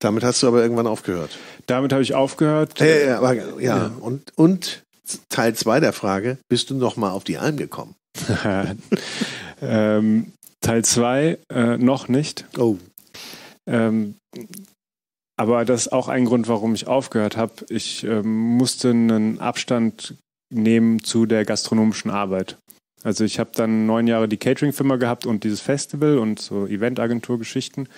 Damit hast du aber irgendwann aufgehört. Damit habe ich aufgehört. Und Teil 2 der Frage, bist du noch mal auf die Alm gekommen? Teil 2 noch nicht. Oh. Aber das ist auch ein Grund, warum ich aufgehört habe. Ich musste einen Abstand nehmen zu der gastronomischen Arbeit. Also ich habe dann 9 Jahre die Catering-Firma gehabt und dieses Festival und so Eventagentur-Geschichten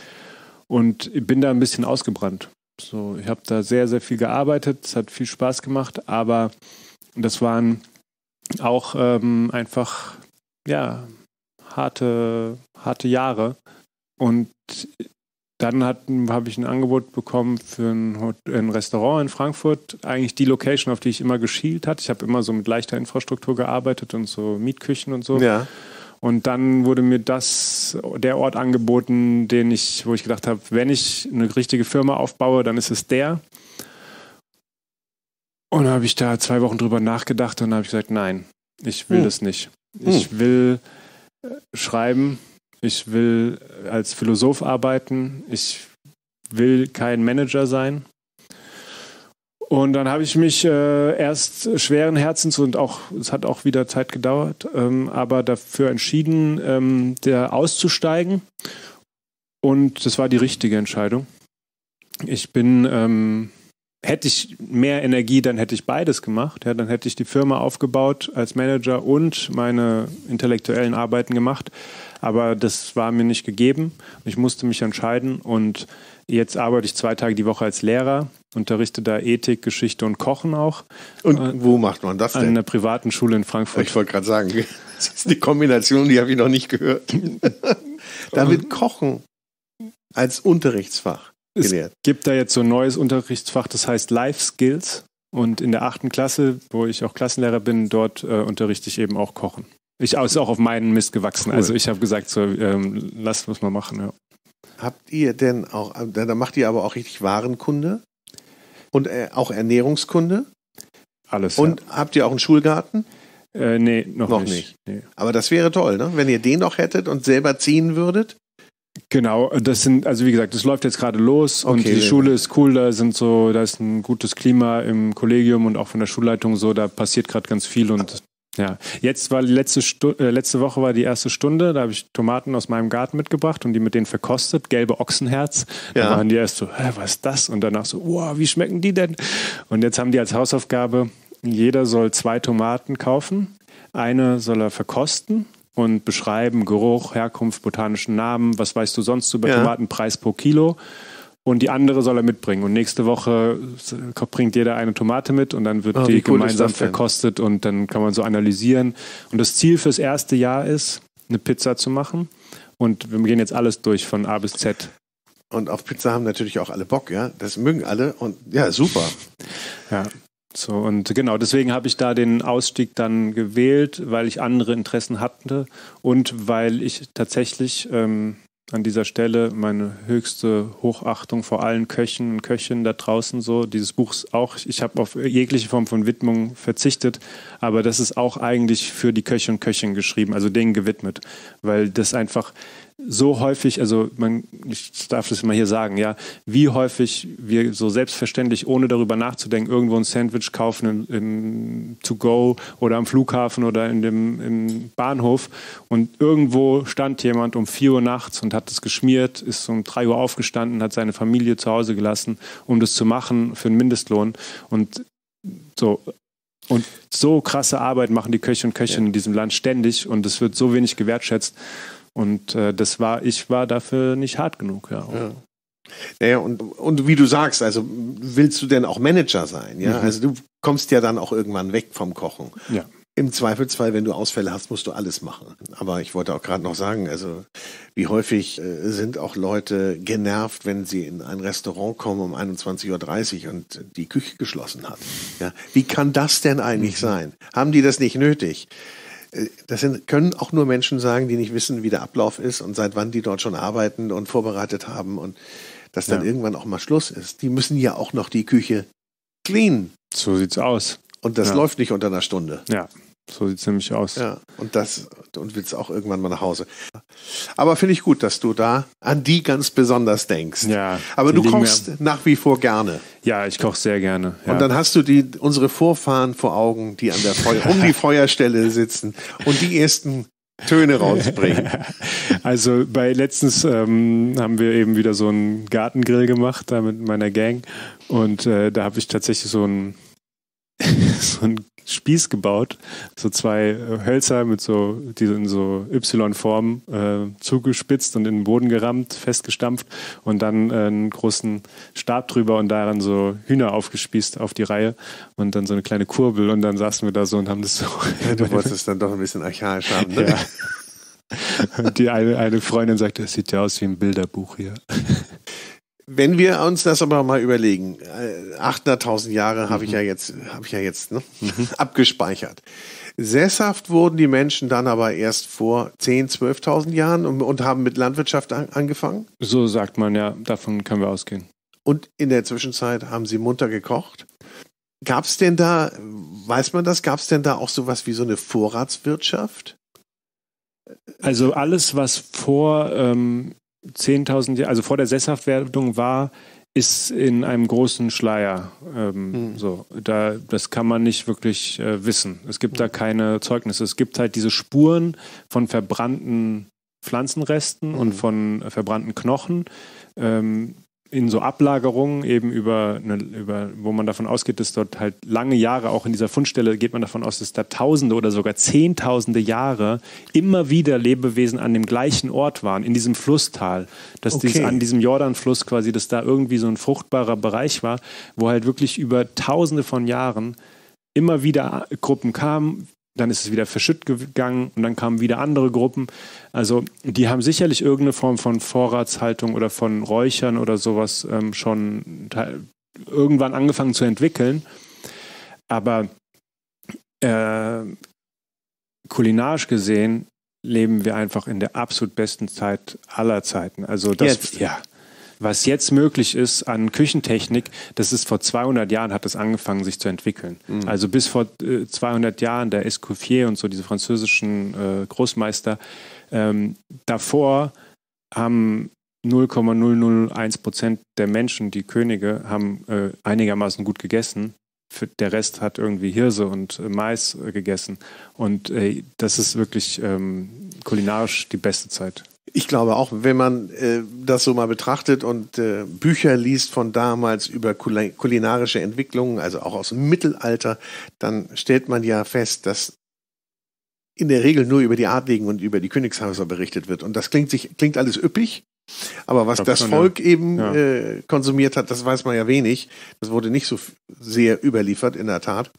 und bin da ein bisschen ausgebrannt. So, ich habe da sehr, sehr viel gearbeitet, es hat viel Spaß gemacht, aber das waren auch einfach ja, harte Jahre. Und dann habe ich ein Angebot bekommen für ein Restaurant in Frankfurt. Eigentlich die Location, auf die ich immer geschielt hatte. Ich habe immer so mit leichter Infrastruktur gearbeitet und so Mietküchen und so. Ja. Und dann wurde mir der Ort angeboten, wo ich gedacht habe, wenn ich eine richtige Firma aufbaue, dann ist es der. Und dann habe ich da 2 Wochen drüber nachgedacht und habe ich gesagt, nein, ich will das nicht. Ich will schreiben. Ich will als Philosoph arbeiten. Ich will kein Manager sein. Und dann habe ich mich erst schweren Herzens und auch, es hat auch wieder Zeit gedauert, aber dafür entschieden, da auszusteigen. Und das war die richtige Entscheidung. Ich bin, hätte ich mehr Energie, dann hätte ich beides gemacht. Ja, dann hätte ich die Firma aufgebaut als Manager und meine intellektuellen Arbeiten gemacht. Aber das war mir nicht gegeben. Ich musste mich entscheiden und jetzt arbeite ich 2 Tage die Woche als Lehrer, unterrichte da Ethik, Geschichte und Kochen auch. Und wo macht man das denn? An einer privaten Schule in Frankfurt. Ich wollte gerade sagen, das ist die Kombination, die habe ich noch nicht gehört. Da wird Kochen als Unterrichtsfach gelehrt. Es gibt da jetzt so ein neues Unterrichtsfach, das heißt Life Skills. Und in der 8. Klasse, wo ich auch Klassenlehrer bin, dort unterrichte ich eben auch Kochen. Ist auch auf meinen Mist gewachsen. Cool. Also ich habe gesagt, so, lasst uns mal machen. Ja. Habt ihr denn auch, da macht ihr aber auch richtig Warenkunde und auch Ernährungskunde? Alles. Und ja. Habt ihr auch einen Schulgarten? Nee, noch nicht. Nee. Aber das wäre toll, ne? Wenn ihr den noch hättet und selber ziehen würdet? Genau, also wie gesagt, das läuft jetzt gerade los und die Schule ist cool, da ist ein gutes Klima im Kollegium und auch von der Schulleitung so, da passiert gerade ganz viel und ja, jetzt war letzte Woche war die erste Stunde, da habe ich Tomaten aus meinem Garten mitgebracht und die mit denen verkostet, gelbe Ochsenherz. Ja. Da waren die erst so, was ist das? Und danach so, wow, wie schmecken die denn? Und jetzt haben die als Hausaufgabe, jeder soll 2 Tomaten kaufen, eine soll er verkosten und beschreiben, Geruch, Herkunft, botanischen Namen, was weißt du sonst über Tomaten, Preis pro Kilo. Und die andere soll er mitbringen. Und nächste Woche bringt jeder eine Tomate mit und dann wird die gemeinsam verkostet und dann kann man so analysieren. Und das Ziel fürs erste Jahr ist, eine Pizza zu machen. Und wir gehen jetzt alles durch von A bis Z. Und auf Pizza haben natürlich auch alle Bock, ja? Das mögen alle und ja, super. Ja, so und genau, deswegen habe ich da den Ausstieg dann gewählt, weil ich andere Interessen hatte und weil ich tatsächlich an dieser Stelle meine höchste Hochachtung vor allen Köchen und Köchinnen da draußen so. Dieses Buch ist auch, ich habe auf jegliche Form von Widmung verzichtet, aber das ist auch eigentlich für die Köche und Köchinnen geschrieben, also denen gewidmet, weil das einfach so häufig, also ich darf das mal hier sagen, ja, wie häufig wir so selbstverständlich, ohne darüber nachzudenken, irgendwo ein Sandwich kaufen im To-Go oder am Flughafen oder im Bahnhof und irgendwo stand jemand um 4 Uhr nachts und hat es geschmiert, ist um 3 Uhr aufgestanden, hat seine Familie zu Hause gelassen, um das zu machen für einen Mindestlohn und so. Und so krasse Arbeit machen die Köche und Köchinnen in diesem Land ständig und es wird so wenig gewertschätzt. Und ich war dafür nicht hart genug, ja. Naja, und wie du sagst, also willst du denn auch Manager sein, ja? Mhm. Also du kommst ja dann auch irgendwann weg vom Kochen. Ja. Im Zweifelsfall, wenn du Ausfälle hast, musst du alles machen. Aber ich wollte auch gerade noch sagen, also wie häufig sind auch Leute genervt, wenn sie in ein Restaurant kommen um 21:30 Uhr und die Küche geschlossen hat. Ja, wie kann das denn eigentlich sein? Haben die das nicht nötig? Das können auch nur Menschen sagen, die nicht wissen, wie der Ablauf ist und seit wann die dort schon arbeiten und vorbereitet haben und dass dann irgendwann auch mal Schluss ist. Die müssen ja auch noch die Küche cleanen. So sieht's aus. Und das läuft nicht unter einer Stunde. Ja, so sieht es nämlich aus. Ja, und willst auch irgendwann mal nach Hause. Aber finde ich gut, dass du da an die ganz besonders denkst. Ja, aber du kochst nach wie vor gerne. Ja, ich koche sehr gerne. Ja. Und dann hast du unsere Vorfahren vor Augen, die um die Feuerstelle sitzen und die ersten Töne rausbringen. Also letztens haben wir eben wieder so einen Gartengrill gemacht da mit meiner Gang. Und da habe ich tatsächlich so einen Spieß gebaut, so zwei Hölzer mit die in so Y-Form zugespitzt und in den Boden gerammt, festgestampft und dann einen großen Stab drüber und daran so Hühner aufgespießt auf die Reihe und dann so eine kleine Kurbel und dann saßen wir da so und haben das so... Ja, du wolltest es dann doch ein bisschen archaisch haben, ne? Ja. Und die eine Freundin sagte, das sieht ja aus wie ein Bilderbuch hier. Wenn wir uns das aber mal überlegen, 800.000 Jahre habe ich ja jetzt ne, abgespeichert. Sesshaft wurden die Menschen dann aber erst vor 10.000, 12.000 Jahren und haben mit Landwirtschaft angefangen? So sagt man ja, davon können wir ausgehen. Und in der Zwischenzeit haben sie munter gekocht. Gab es denn da, weiß man das, gab es denn da auch sowas wie so eine Vorratswirtschaft? Also alles, was vor... 10.000 Jahre, also vor der Sesshaftwerdung ist in einem großen Schleier. So. Das kann man nicht wirklich wissen. Es gibt da keine Zeugnisse. Es gibt halt diese Spuren von verbrannten Pflanzenresten und von verbrannten Knochen in so Ablagerungen, eben wo man davon ausgeht, dass dort halt lange Jahre, auch in dieser Fundstelle geht man davon aus, dass da Tausende oder sogar Zehntausende Jahre immer wieder Lebewesen an dem gleichen Ort waren, in diesem Flusstal, dass an diesem Jordanfluss quasi, dass da irgendwie so ein fruchtbarer Bereich war, wo halt wirklich über Tausende von Jahren immer wieder Gruppen kamen, dann ist es wieder verschütt gegangen und dann kamen wieder andere Gruppen. Also die haben sicherlich irgendeine Form von Vorratshaltung oder von Räuchern oder sowas schon irgendwann angefangen zu entwickeln. Aber kulinarisch gesehen leben wir einfach in der absolut besten Zeit aller Zeiten. Also das jetzt. Ja. Was jetzt möglich ist an Küchentechnik, das ist vor 200 Jahren hat das angefangen, sich zu entwickeln. Mhm. Also bis vor 200 Jahren, der Escoffier und so, diese französischen Großmeister, davor haben 0,001% der Menschen, die Könige, haben einigermaßen gut gegessen. Der Rest hat irgendwie Hirse und Mais gegessen. Und das ist wirklich kulinarisch die beste Zeit. Ich glaube auch, wenn man das so mal betrachtet und Bücher liest von damals über kulinarische Entwicklungen, also auch aus dem Mittelalter, dann stellt man ja fest, dass in der Regel nur über die Adligen und über die Königshäuser berichtet wird. Und das klingt alles üppig, aber was das Volk eben konsumiert hat, das weiß man ja wenig. Das wurde nicht so sehr überliefert, in der Tat.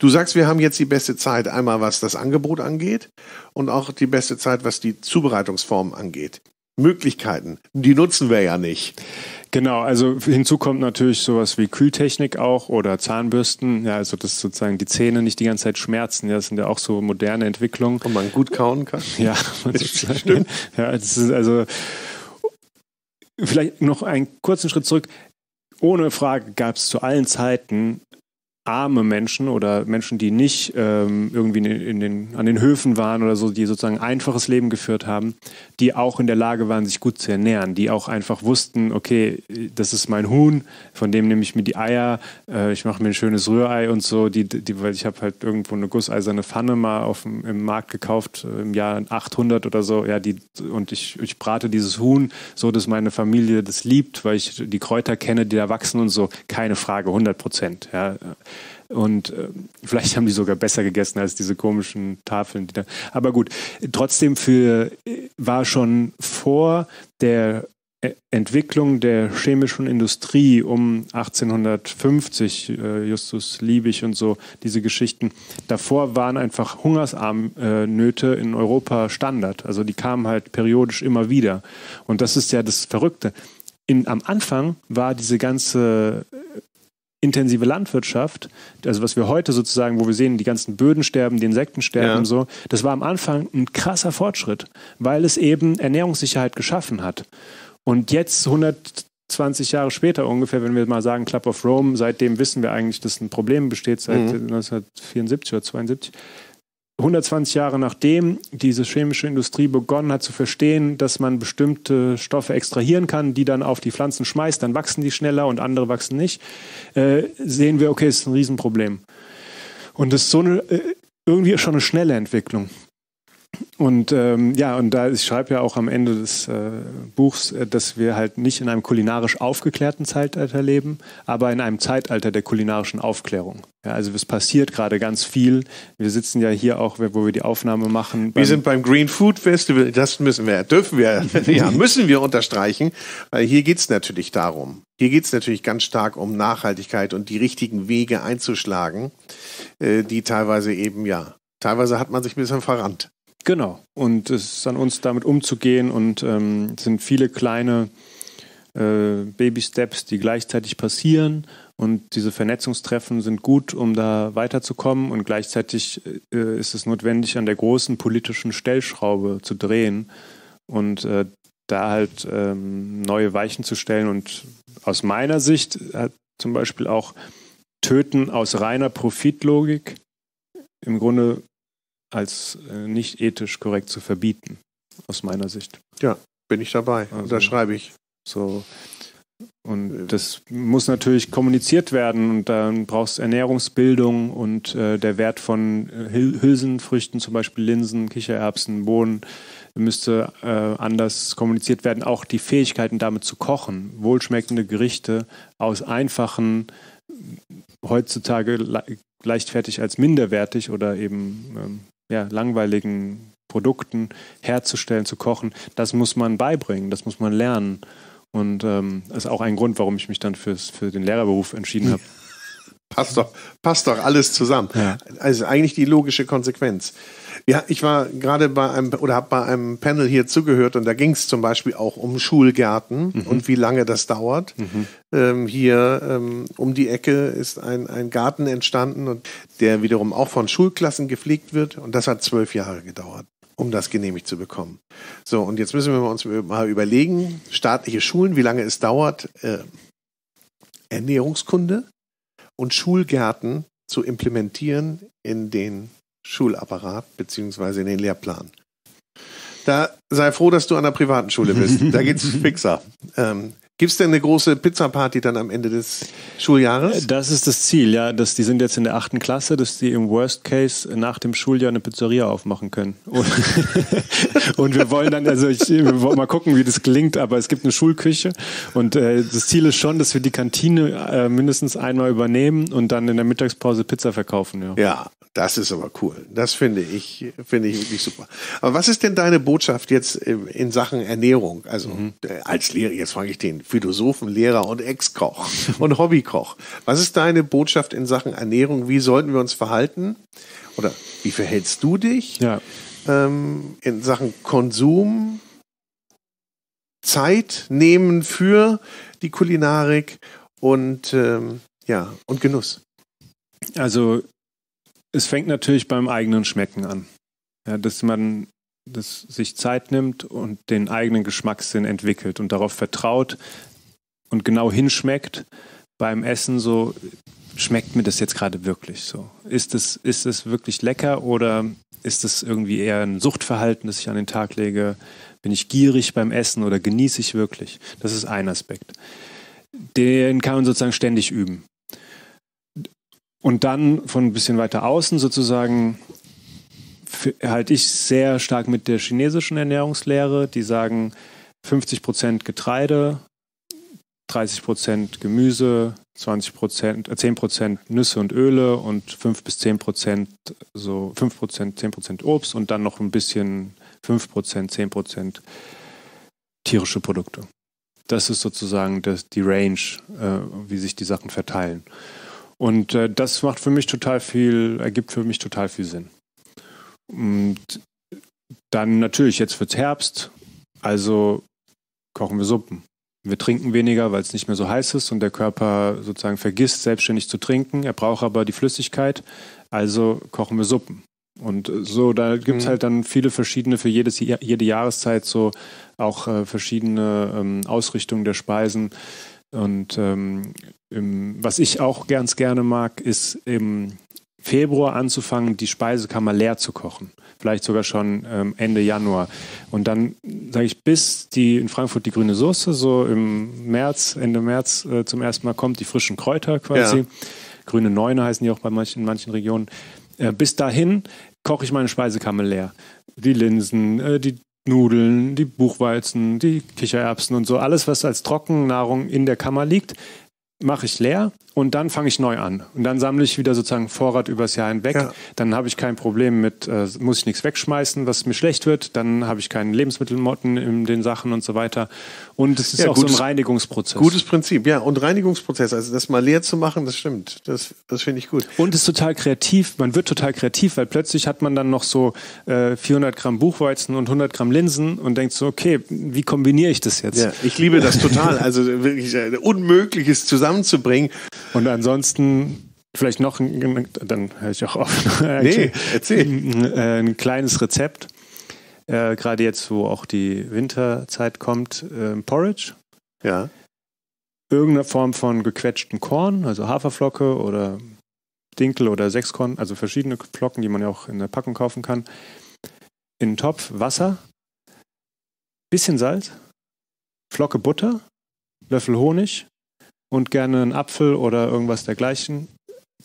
Du sagst, wir haben jetzt die beste Zeit, einmal was das Angebot angeht und auch die beste Zeit, was die Zubereitungsformen angeht. Möglichkeiten, die nutzen wir ja nicht. Genau, also hinzu kommt natürlich sowas wie Kühltechnik auch oder Zahnbürsten. Ja, also dass sozusagen die Zähne nicht die ganze Zeit schmerzen. Ja, das sind ja auch so moderne Entwicklungen. Und man gut kauen kann. Ja, stimmt. Ja, das ist also... Vielleicht noch einen kurzen Schritt zurück. Ohne Frage gab es zu allen Zeiten arme Menschen oder Menschen, die nicht irgendwie an den Höfen waren oder so, die sozusagen ein einfaches Leben geführt haben, die auch in der Lage waren, sich gut zu ernähren, die auch einfach wussten, okay, das ist mein Huhn, von dem nehme ich mir die Eier, ich mache mir ein schönes Rührei und so, weil ich habe halt irgendwo eine gusseiserne Pfanne mal im Markt gekauft, im Jahr 800 oder so, ja, und ich brate dieses Huhn so, dass meine Familie das liebt, weil ich die Kräuter kenne, die da wachsen und so, keine Frage, 100%, ja. Und vielleicht haben die sogar besser gegessen als diese komischen Tafeln. Aber gut, trotzdem war schon vor der Entwicklung der chemischen Industrie um 1850, Justus Liebig und so, diese Geschichten, davor waren einfach Hungersarmnöte in Europa Standard. Also die kamen halt periodisch immer wieder. Und das ist ja das Verrückte. Am Anfang war diese ganze intensive Landwirtschaft, also was wir heute sozusagen, wo wir sehen, die ganzen Böden sterben, die Insekten sterben und so, das war am Anfang ein krasser Fortschritt, weil es eben Ernährungssicherheit geschaffen hat. Und jetzt, 120 Jahre später ungefähr, wenn wir mal sagen Club of Rome, seitdem wissen wir eigentlich, dass ein Problem besteht, seit 1974 oder 72. 120 Jahre nachdem diese chemische Industrie begonnen hat zu verstehen, dass man bestimmte Stoffe extrahieren kann, die dann auf die Pflanzen schmeißt, dann wachsen die schneller und andere wachsen nicht, sehen wir, okay, es ist ein Riesenproblem. Und das ist so eine, irgendwie schon eine schnelle Entwicklung. Und ja, und da ich schreibe ja auch am Ende des Buchs, dass wir halt nicht in einem kulinarisch aufgeklärten Zeitalter leben, aber in einem Zeitalter der kulinarischen Aufklärung. Ja, also es passiert gerade ganz viel. Wir sitzen ja hier auch, wo wir die Aufnahme machen. Wir sind beim Green Food Festival, das müssen wir, dürfen wir, ja, müssen wir unterstreichen, weil hier geht es natürlich darum. Hier geht es natürlich ganz stark um Nachhaltigkeit und die richtigen Wege einzuschlagen, die teilweise eben, ja, teilweise hat man sich ein bisschen verrannt. Genau. Und es ist an uns, damit umzugehen, und es sind viele kleine Baby-Steps, die gleichzeitig passieren, und diese Vernetzungstreffen sind gut, um da weiterzukommen, und gleichzeitig ist es notwendig, an der großen politischen Stellschraube zu drehen und da halt neue Weichen zu stellen. Und aus meiner Sicht hat zum Beispiel auch Töten aus reiner Profitlogik im Grunde als nicht ethisch korrekt zu verbieten, aus meiner Sicht. Ja, bin ich dabei. Also, da schreibe ich. So. Und das muss natürlich kommuniziert werden, und dann brauchst du Ernährungsbildung und der Wert von Hülsenfrüchten, zum Beispiel Linsen, Kichererbsen, Bohnen, müsste anders kommuniziert werden. Auch die Fähigkeiten, damit zu kochen, wohlschmeckende Gerichte aus einfachen, heutzutage leichtfertig als minderwertig oder eben ja, langweiligen Produkten herzustellen, zu kochen, das muss man beibringen, das muss man lernen. Und das ist auch ein Grund, warum ich mich dann für den Lehrerberuf entschieden habe. Passt doch alles zusammen. Ja. Also eigentlich die logische Konsequenz. Ja, ich war gerade bei einem, oder habe bei einem Panel hier zugehört, und da ging es zum Beispiel auch um Schulgärten und wie lange das dauert. Hier um die Ecke ist ein Garten entstanden, und der wiederum auch von Schulklassen gepflegt wird, und das hat 12 Jahre gedauert, um das genehmigt zu bekommen. So, und jetzt müssen wir uns mal überlegen, staatliche Schulen, wie lange es dauert, Ernährungskunde und Schulgärten zu implementieren in den Schulapparat bzw. in den Lehrplan. Da sei froh, dass du an der privaten Schule bist. Da geht's fixer. Gibt es denn eine große Pizzaparty dann am Ende des Schuljahres? Das ist das Ziel, ja. Dass die sind jetzt in der 8. Klasse, dass die im Worst Case nach dem Schuljahr eine Pizzeria aufmachen können. Und wir wollen dann, also wir wollen mal gucken, wie das klingt, aber es gibt eine Schulküche, und das Ziel ist schon, dass wir die Kantine mindestens einmal übernehmen und dann in der Mittagspause Pizza verkaufen. Ja, ja, das ist aber cool. Das finde ich wirklich super. Aber was ist denn deine Botschaft jetzt in Sachen Ernährung? Also als Lehrer, jetzt frage ich den Philosophen, Lehrer und Ex-Koch und Hobbykoch. Was ist deine Botschaft in Sachen Ernährung? Wie sollten wir uns verhalten? Oder wie verhältst du dich? Ja. In Sachen Konsum, Zeit nehmen für die Kulinarik und, ja, und Genuss. Also es fängt natürlich beim eigenen Schmecken an. Ja, dass man sich Zeit nimmt und den eigenen Geschmackssinn entwickelt und darauf vertraut und genau hinschmeckt beim Essen, so schmeckt mir das jetzt gerade wirklich so. Ist es wirklich lecker, oder ist es irgendwie eher ein Suchtverhalten, das ich an den Tag lege? Bin ich gierig beim Essen oder genieße ich wirklich? Das ist ein Aspekt. Den kann man sozusagen ständig üben. Und dann von ein bisschen weiter außen sozusagen halte ich sehr stark mit der chinesischen Ernährungslehre, die sagen 50% Getreide, 30% Gemüse, 10% Nüsse und Öle und 5 bis 10%, so 5%, 10% Obst und dann noch ein bisschen 5%, 10% tierische Produkte. Das ist sozusagen die Range, wie sich die Sachen verteilen. Und das macht für mich total viel, ergibt für mich total viel Sinn. Und dann natürlich, jetzt wird's Herbst, also kochen wir Suppen. Wir trinken weniger, weil es nicht mehr so heiß ist und der Körper sozusagen vergisst, selbstständig zu trinken. Er braucht aber die Flüssigkeit, also kochen wir Suppen. Und so, da gibt es halt dann viele verschiedene, für jede Jahreszeit so auch verschiedene Ausrichtungen der Speisen. Und was ich auch ganz gerne mag, ist im Februar anzufangen, die Speisekammer leer zu kochen. Vielleicht sogar schon Ende Januar. Und dann, sage ich, bis in Frankfurt die grüne Soße, so im März, Ende März zum ersten Mal kommt, die frischen Kräuter quasi. Ja. Grüne Neune heißen die auch in manchen Regionen. Bis dahin koche ich meine Speisekammer leer. Die Linsen, die Nudeln, die Buchweizen, die Kichererbsen und so. Alles, was als Trockennahrung in der Kammer liegt, mache ich leer und dann fange ich neu an. Und dann sammle ich wieder sozusagen Vorrat übers Jahr hinweg. Ja. Dann habe ich kein Problem mit, muss ich nichts wegschmeißen, was mir schlecht wird. Dann habe ich keine Lebensmittelmotten in den Sachen und so weiter. Und es ist ja auch so ein Reinigungsprozess. Gutes Prinzip, ja. Und Reinigungsprozess, also das mal leer zu machen, das stimmt. Das finde ich gut. Und es ist total kreativ. Man wird total kreativ, weil plötzlich hat man dann noch so 400 Gramm Buchweizen und 100 Gramm Linsen und denkt so, okay, wie kombiniere ich das jetzt? Ja, ich liebe das total. Also wirklich Unmögliches zusammenzubringen. Und ansonsten vielleicht noch, dann höre ich auch auf. Nee, erzähl. Ein kleines Rezept, gerade jetzt, wo auch die Winterzeit kommt, Porridge. Ja. Irgendeine Form von gequetschtem Korn, also Haferflocke oder Dinkel oder Sechskorn, also verschiedene Flocken, die man ja auch in der Packung kaufen kann. In einen Topf Wasser, bisschen Salz, Flocke Butter, Löffel Honig, und gerne einen Apfel oder irgendwas dergleichen,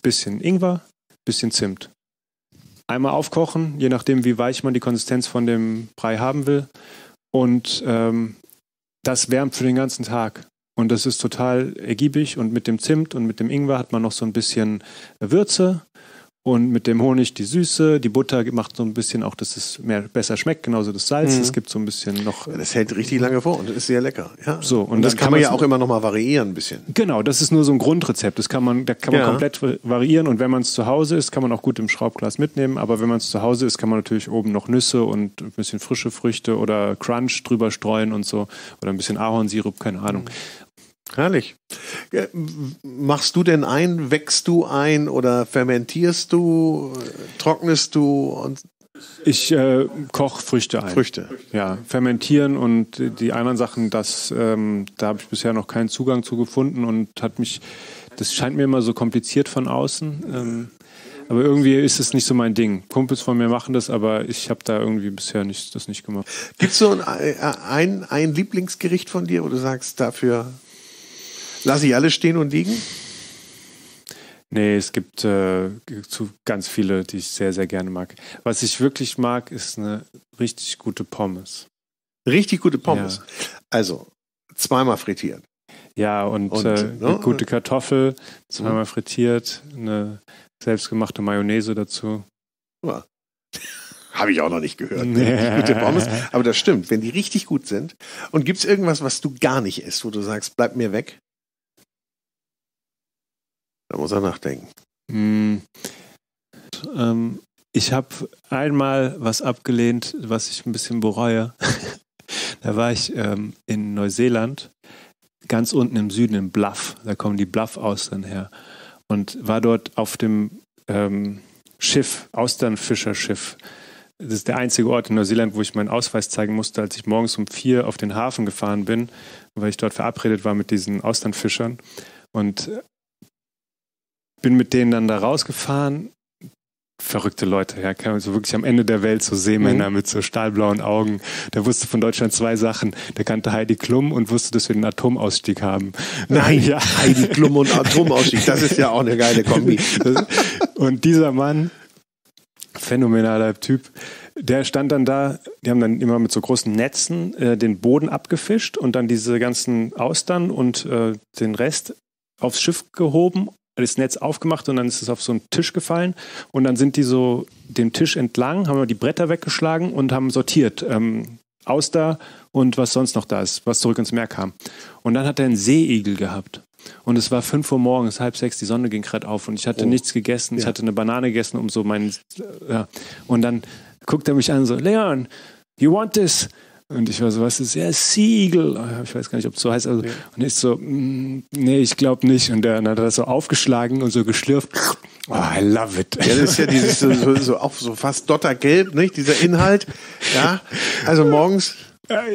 bisschen Ingwer, bisschen Zimt. Einmal aufkochen, je nachdem, wie weich man die Konsistenz von dem Brei haben will. Und das wärmt für den ganzen Tag. Und das ist total ergiebig. Und mit dem Zimt und mit dem Ingwer hat man noch so ein bisschen Würze. Und mit dem Honig die Süße, die Butter macht so ein bisschen auch, dass es besser schmeckt, genauso das Salz, es gibt so ein bisschen noch... Das hält richtig lange vor und ist sehr lecker. Ja. So, und das kann man ja auch immer noch mal variieren ein bisschen. Genau, das ist nur so ein Grundrezept, da kann man komplett variieren und wenn man es zu Hause ist, kann man auch gut im Schraubglas mitnehmen, aber wenn man es zu Hause ist, kann man natürlich oben noch Nüsse und ein bisschen frische Früchte oder Crunch drüber streuen und so oder ein bisschen Ahornsirup, keine Ahnung. Herrlich. Machst du denn ein, wächst du ein oder fermentierst du, trocknest du? Und ich koche Früchte ein. Früchte. Ja, fermentieren und die anderen Sachen, da habe ich bisher noch keinen Zugang zu gefunden und das scheint mir immer so kompliziert von außen. Aber irgendwie ist es nicht so mein Ding. Kumpels von mir machen das, aber ich habe da irgendwie bisher das nicht gemacht. Gibt es so ein Lieblingsgericht von dir, wo du sagst, dafür... Lass ich alle stehen und liegen? Nee, es gibt ganz viele, die ich sehr, sehr gerne mag. Was ich wirklich mag, ist eine richtig gute Pommes. Richtig gute Pommes? Ja. Also, zweimal frittiert. Ja, und eine gute Kartoffel, zweimal frittiert, eine selbstgemachte Mayonnaise dazu. Ja. Habe ich auch noch nicht gehört. Nee. Gute Pommes. Aber das stimmt, wenn die richtig gut sind. Und gibt es irgendwas, was du gar nicht isst, wo du sagst, bleib mir weg? Da muss er nachdenken. Ich habe einmal was abgelehnt, was ich ein bisschen bereue. Da war ich in Neuseeland, ganz unten im Süden, im Bluff. Da kommen die Bluff-Austern her. Und war dort auf dem Schiff, Austernfischerschiff. Das ist der einzige Ort in Neuseeland, wo ich meinen Ausweis zeigen musste, als ich morgens um 4 auf den Hafen gefahren bin, weil ich dort verabredet war mit diesen Austernfischern. Und bin mit denen dann da rausgefahren. Verrückte Leute, ja, so wirklich am Ende der Welt, so Seemänner mit so stahlblauen Augen. Der wusste von Deutschland 2 Sachen. Der kannte Heidi Klum und wusste, dass wir den Atomausstieg haben. Nein, ja. Heidi Klum und Atomausstieg, das ist ja auch eine geile Kombi. Und dieser Mann, phänomenaler Typ, der stand dann da, die haben dann immer mit so großen Netzen den Boden abgefischt und dann diese ganzen Austern und den Rest aufs Schiff gehoben, das Netz aufgemacht und dann ist es auf so einen Tisch gefallen und dann sind die so den Tisch entlang, haben wir die Bretter weggeschlagen und haben sortiert. Auster, und was sonst noch da ist, was zurück ins Meer kam. Und dann hat er einen Seeigel gehabt. Und es war 5 Uhr morgens, 5:30, die Sonne ging gerade auf und ich hatte nichts gegessen. Ja. Ich hatte eine Banane gegessen, um so meinen... Ja. Und dann guckt er mich an so, Leon, you want this? Und ich war so, was ist ja Seagull? Ich weiß gar nicht, ob es so heißt. Also, ja. Und ich so, nee, ich glaube nicht. Und dann hat er das so aufgeschlagen und so geschlürft. Oh, I love it. Ja, das ist ja dieses so fast dottergelb, nicht? Dieser Inhalt. Ja, also morgens.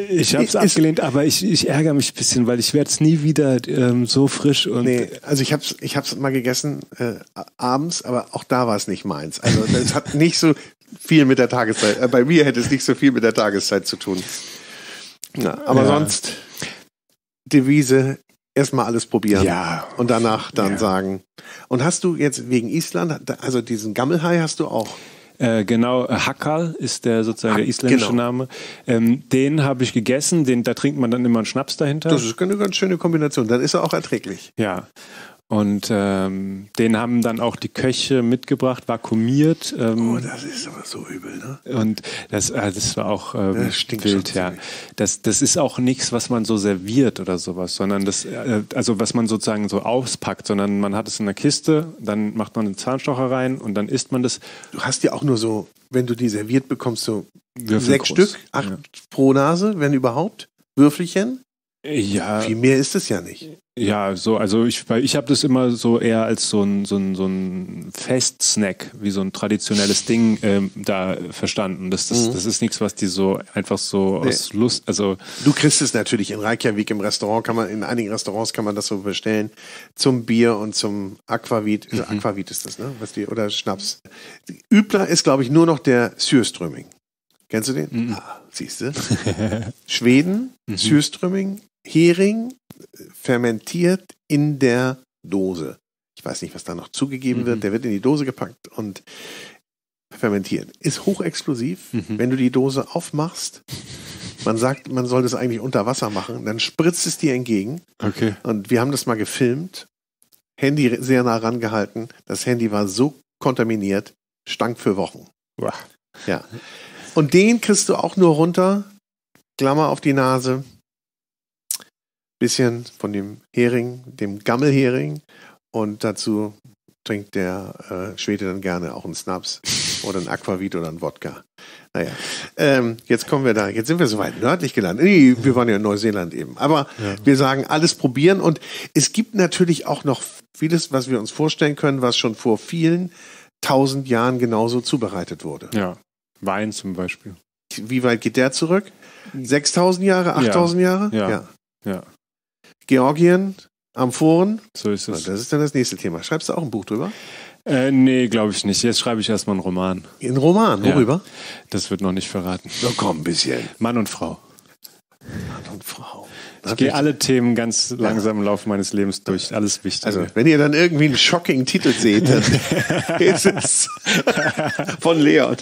Ich habe es abgelehnt, aber ich ärgere mich ein bisschen, weil ich werde es nie wieder so frisch. Und nee, also ich hab's mal gegessen abends, aber auch da war es nicht meins. Also das hat nicht so viel mit der Tageszeit. Bei mir hätte es nicht so viel mit der Tageszeit zu tun. Na, aber sonst Devise, erstmal alles probieren und danach dann sagen. Und hast du jetzt wegen Island, also diesen Gammelhai hast du auch? Genau, Hakal ist der sozusagen der isländische Name. Den habe ich gegessen, da trinkt man dann immer einen Schnaps dahinter. Das ist eine ganz schöne Kombination, dann ist er auch erträglich. Ja, und den haben dann auch die Köche mitgebracht, vakuumiert. Oh, das ist aber so übel, ne? Und das war auch das stinkt wild, schon ziemlich. Das ist auch nichts, was man so serviert oder sowas, sondern also was man sozusagen so auspackt, sondern man hat es in der Kiste, dann macht man einen Zahnstocher rein und dann isst man das. Du hast ja auch nur so, wenn du die serviert bekommst, so 6 Stück, 8 pro Nase, wenn überhaupt, Würfelchen. Ja. Viel mehr ist es ja nicht. Ja, so, also ich habe das immer so eher als so ein Festsnack, wie so ein traditionelles Ding da verstanden. Das ist nichts, was die so einfach so aus Lust, also. Du kriegst es natürlich in Reykjavik im Restaurant, in einigen Restaurants kann man das so bestellen, zum Bier und zum Aquavit. Mhm. Aquavit ist das, ne? Oder Schnaps. Übler ist, glaube ich, nur noch der Sürströming. Kennst du den? Mhm. Ah, siehst du? Schweden, Sürströming, Hering, fermentiert in der Dose. Ich weiß nicht, was da noch zugegeben wird. Der wird in die Dose gepackt und fermentiert. Ist hochexplosiv. Wenn du die Dose aufmachst, man sagt, man soll das eigentlich unter Wasser machen, dann spritzt es dir entgegen. Okay. Und wir haben das mal gefilmt, Handy sehr nah rangehalten. Das Handy war so kontaminiert, stank für Wochen. Uah. Ja. Und den kriegst du auch nur runter, Klammer auf die Nase, bisschen von dem Hering, dem Gammelhering, und dazu trinkt der Schwede dann gerne auch einen Schnaps oder einen Aquavit oder einen Wodka. Naja, jetzt sind wir so weit nördlich gelandet. Nee, wir waren ja in Neuseeland eben. Aber wir sagen, alles probieren, und es gibt natürlich auch noch vieles, was wir uns vorstellen können, was schon vor vielen 1000 Jahren genauso zubereitet wurde. Ja, Wein zum Beispiel. Wie weit geht der zurück? 6000 Jahre, 8000 Jahre? Ja. Georgien, Amphoren. So ist es. Das ist dann das nächste Thema. Schreibst du auch ein Buch drüber? Nee, glaube ich nicht. Jetzt schreibe ich erstmal einen Roman. Einen Roman? Worüber? Ja. Das wird noch nicht verraten. So, komm, ein bisschen. Mann und Frau. Mann und Frau. Ich gehe alle Themen ganz langsam im Laufe meines Lebens durch. Alles wichtig. Also, wenn ihr dann irgendwie einen shocking Titel seht, dann ist es von Leon.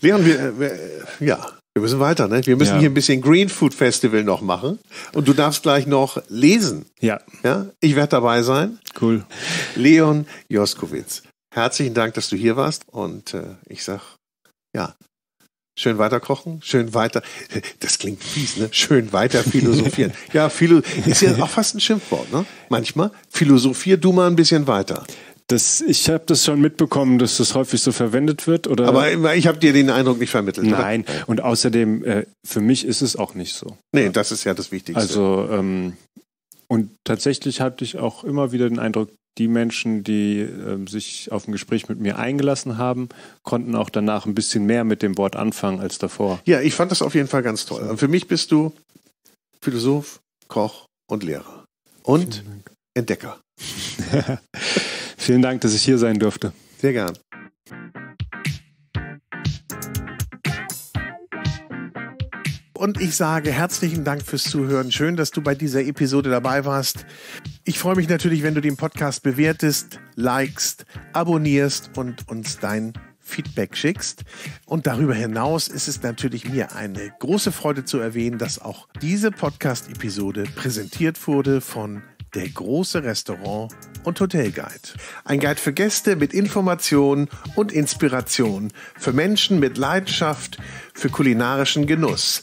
Leon, wir müssen weiter, ne? Wir müssen hier ein bisschen Green Food Festival noch machen. Und du darfst gleich noch lesen. Ja? Ich werde dabei sein. Cool. Leon Joskowitz, herzlichen Dank, dass du hier warst. Und ich sag, schön weiter kochen, schön weiter. Das klingt fies, ne? Schön weiter philosophieren. Ist ja auch fast ein Schimpfwort, ne? Manchmal. Philosophier du mal ein bisschen weiter. Ich habe das schon mitbekommen, dass das häufig so verwendet wird. Oder? Aber ich habe dir den Eindruck nicht vermittelt. Nein, oder? Und außerdem, für mich ist es auch nicht so. Nee, das ist ja das Wichtigste. Also, und tatsächlich hatte ich auch immer wieder den Eindruck, die Menschen, die sich auf ein Gespräch mit mir eingelassen haben, konnten auch danach ein bisschen mehr mit dem Wort anfangen als davor. Ja, ich fand das auf jeden Fall ganz toll. Und für mich bist du Philosoph, Koch und Lehrer. Und Entdecker. Vielen Dank, dass ich hier sein durfte. Sehr gern. Und ich sage herzlichen Dank fürs Zuhören. Schön, dass du bei dieser Episode dabei warst. Ich freue mich natürlich, wenn du den Podcast bewertest, likest, abonnierst und uns dein Feedback schickst. Und darüber hinaus ist es natürlich mir eine große Freude zu erwähnen, dass auch diese Podcast-Episode präsentiert wurde von der große Restaurant und Hotelguide. Ein Guide für Gäste mit Informationen und Inspiration, für Menschen mit Leidenschaft, für kulinarischen Genuss.